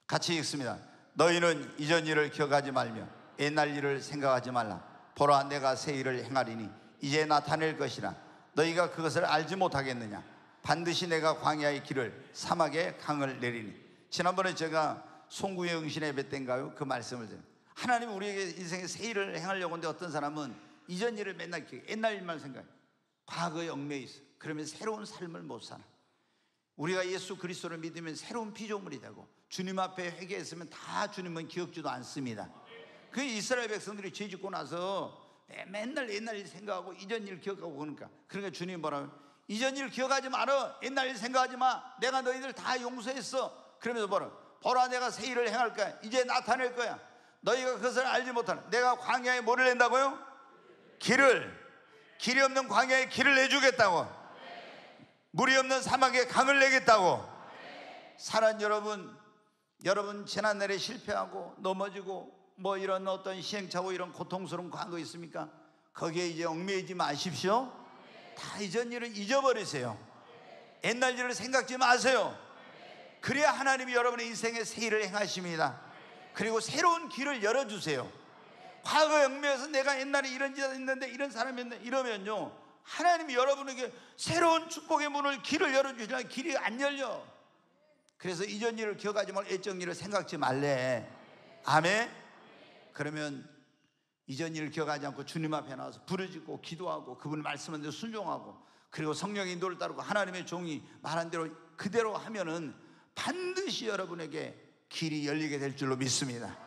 같이 읽습니다. 너희는 이전 일을 기억하지 말며 옛날 일을 생각하지 말라. 보라, 내가 새 일을 행하리니 이제 나타낼 것이라. 너희가 그것을 알지 못하겠느냐. 반드시 내가 광야의 길을, 사막의 강을 내리니. 지난번에 제가 송구의 응신 예배 때인가요? 그 말씀을 드립니다. 하나님이 우리에게 인생의 새 일을 행하려고 하는데 어떤 사람은 이전 일을 맨날 기억해, 옛날 일만 생각해, 과거에 얽매여 있어. 그러면 새로운 삶을 못 살아. 우리가 예수 그리스도를 믿으면 새로운 피조물이 되고 주님 앞에 회개했으면 다 주님은 기억지도 않습니다. 그 이스라엘 백성들이 죄 짓고 나서 맨날 옛날 일 생각하고 이전 일 기억하고 그러니까 그러니까 주님이 뭐라고, 이전 일 기억하지 마라, 옛날 일 생각하지 마, 내가 너희들 다 용서했어. 그러면서 뭐라고, 보라, 내가 새 일을 행할 거야, 이제 나타낼 거야. 너희가 그것을 알지 못하는, 내가 광야에 뭐를 낸다고요? 길을, 길이 없는 광야에 길을 내주겠다고, 물이 없는 사막에 강을 내겠다고. 사랑하는 여러분, 여러분 지난날에 실패하고 넘어지고 뭐 이런 어떤 시행착오 이런 고통스러운 과거 있습니까? 거기에 이제 얽매이지 마십시오. 다 이전 일을 잊어버리세요. 옛날 일을 생각지 마세요. 그래야 하나님이 여러분의 인생에 새 일을 행하십니다. 그리고 새로운 길을 열어주세요. 과거에 얽매여서 내가 옛날에 이런 짓을 했는데 이런 사람이었는데 이러면요, 하나님이 여러분에게 새로운 축복의 문을, 길을 열어주시려면 길이 안 열려. 그래서 이전 일을 기억하지 말고 옛적 일을 생각지 말래. 아멘. 그러면 이전 일을 기억하지 않고 주님 앞에 나와서 부르짖고 기도하고 그분의 말씀한 대로 순종하고 그리고 성령의 인도를 따르고 하나님의 종이 말한 대로 그대로 하면은 반드시 여러분에게 길이 열리게 될 줄로 믿습니다.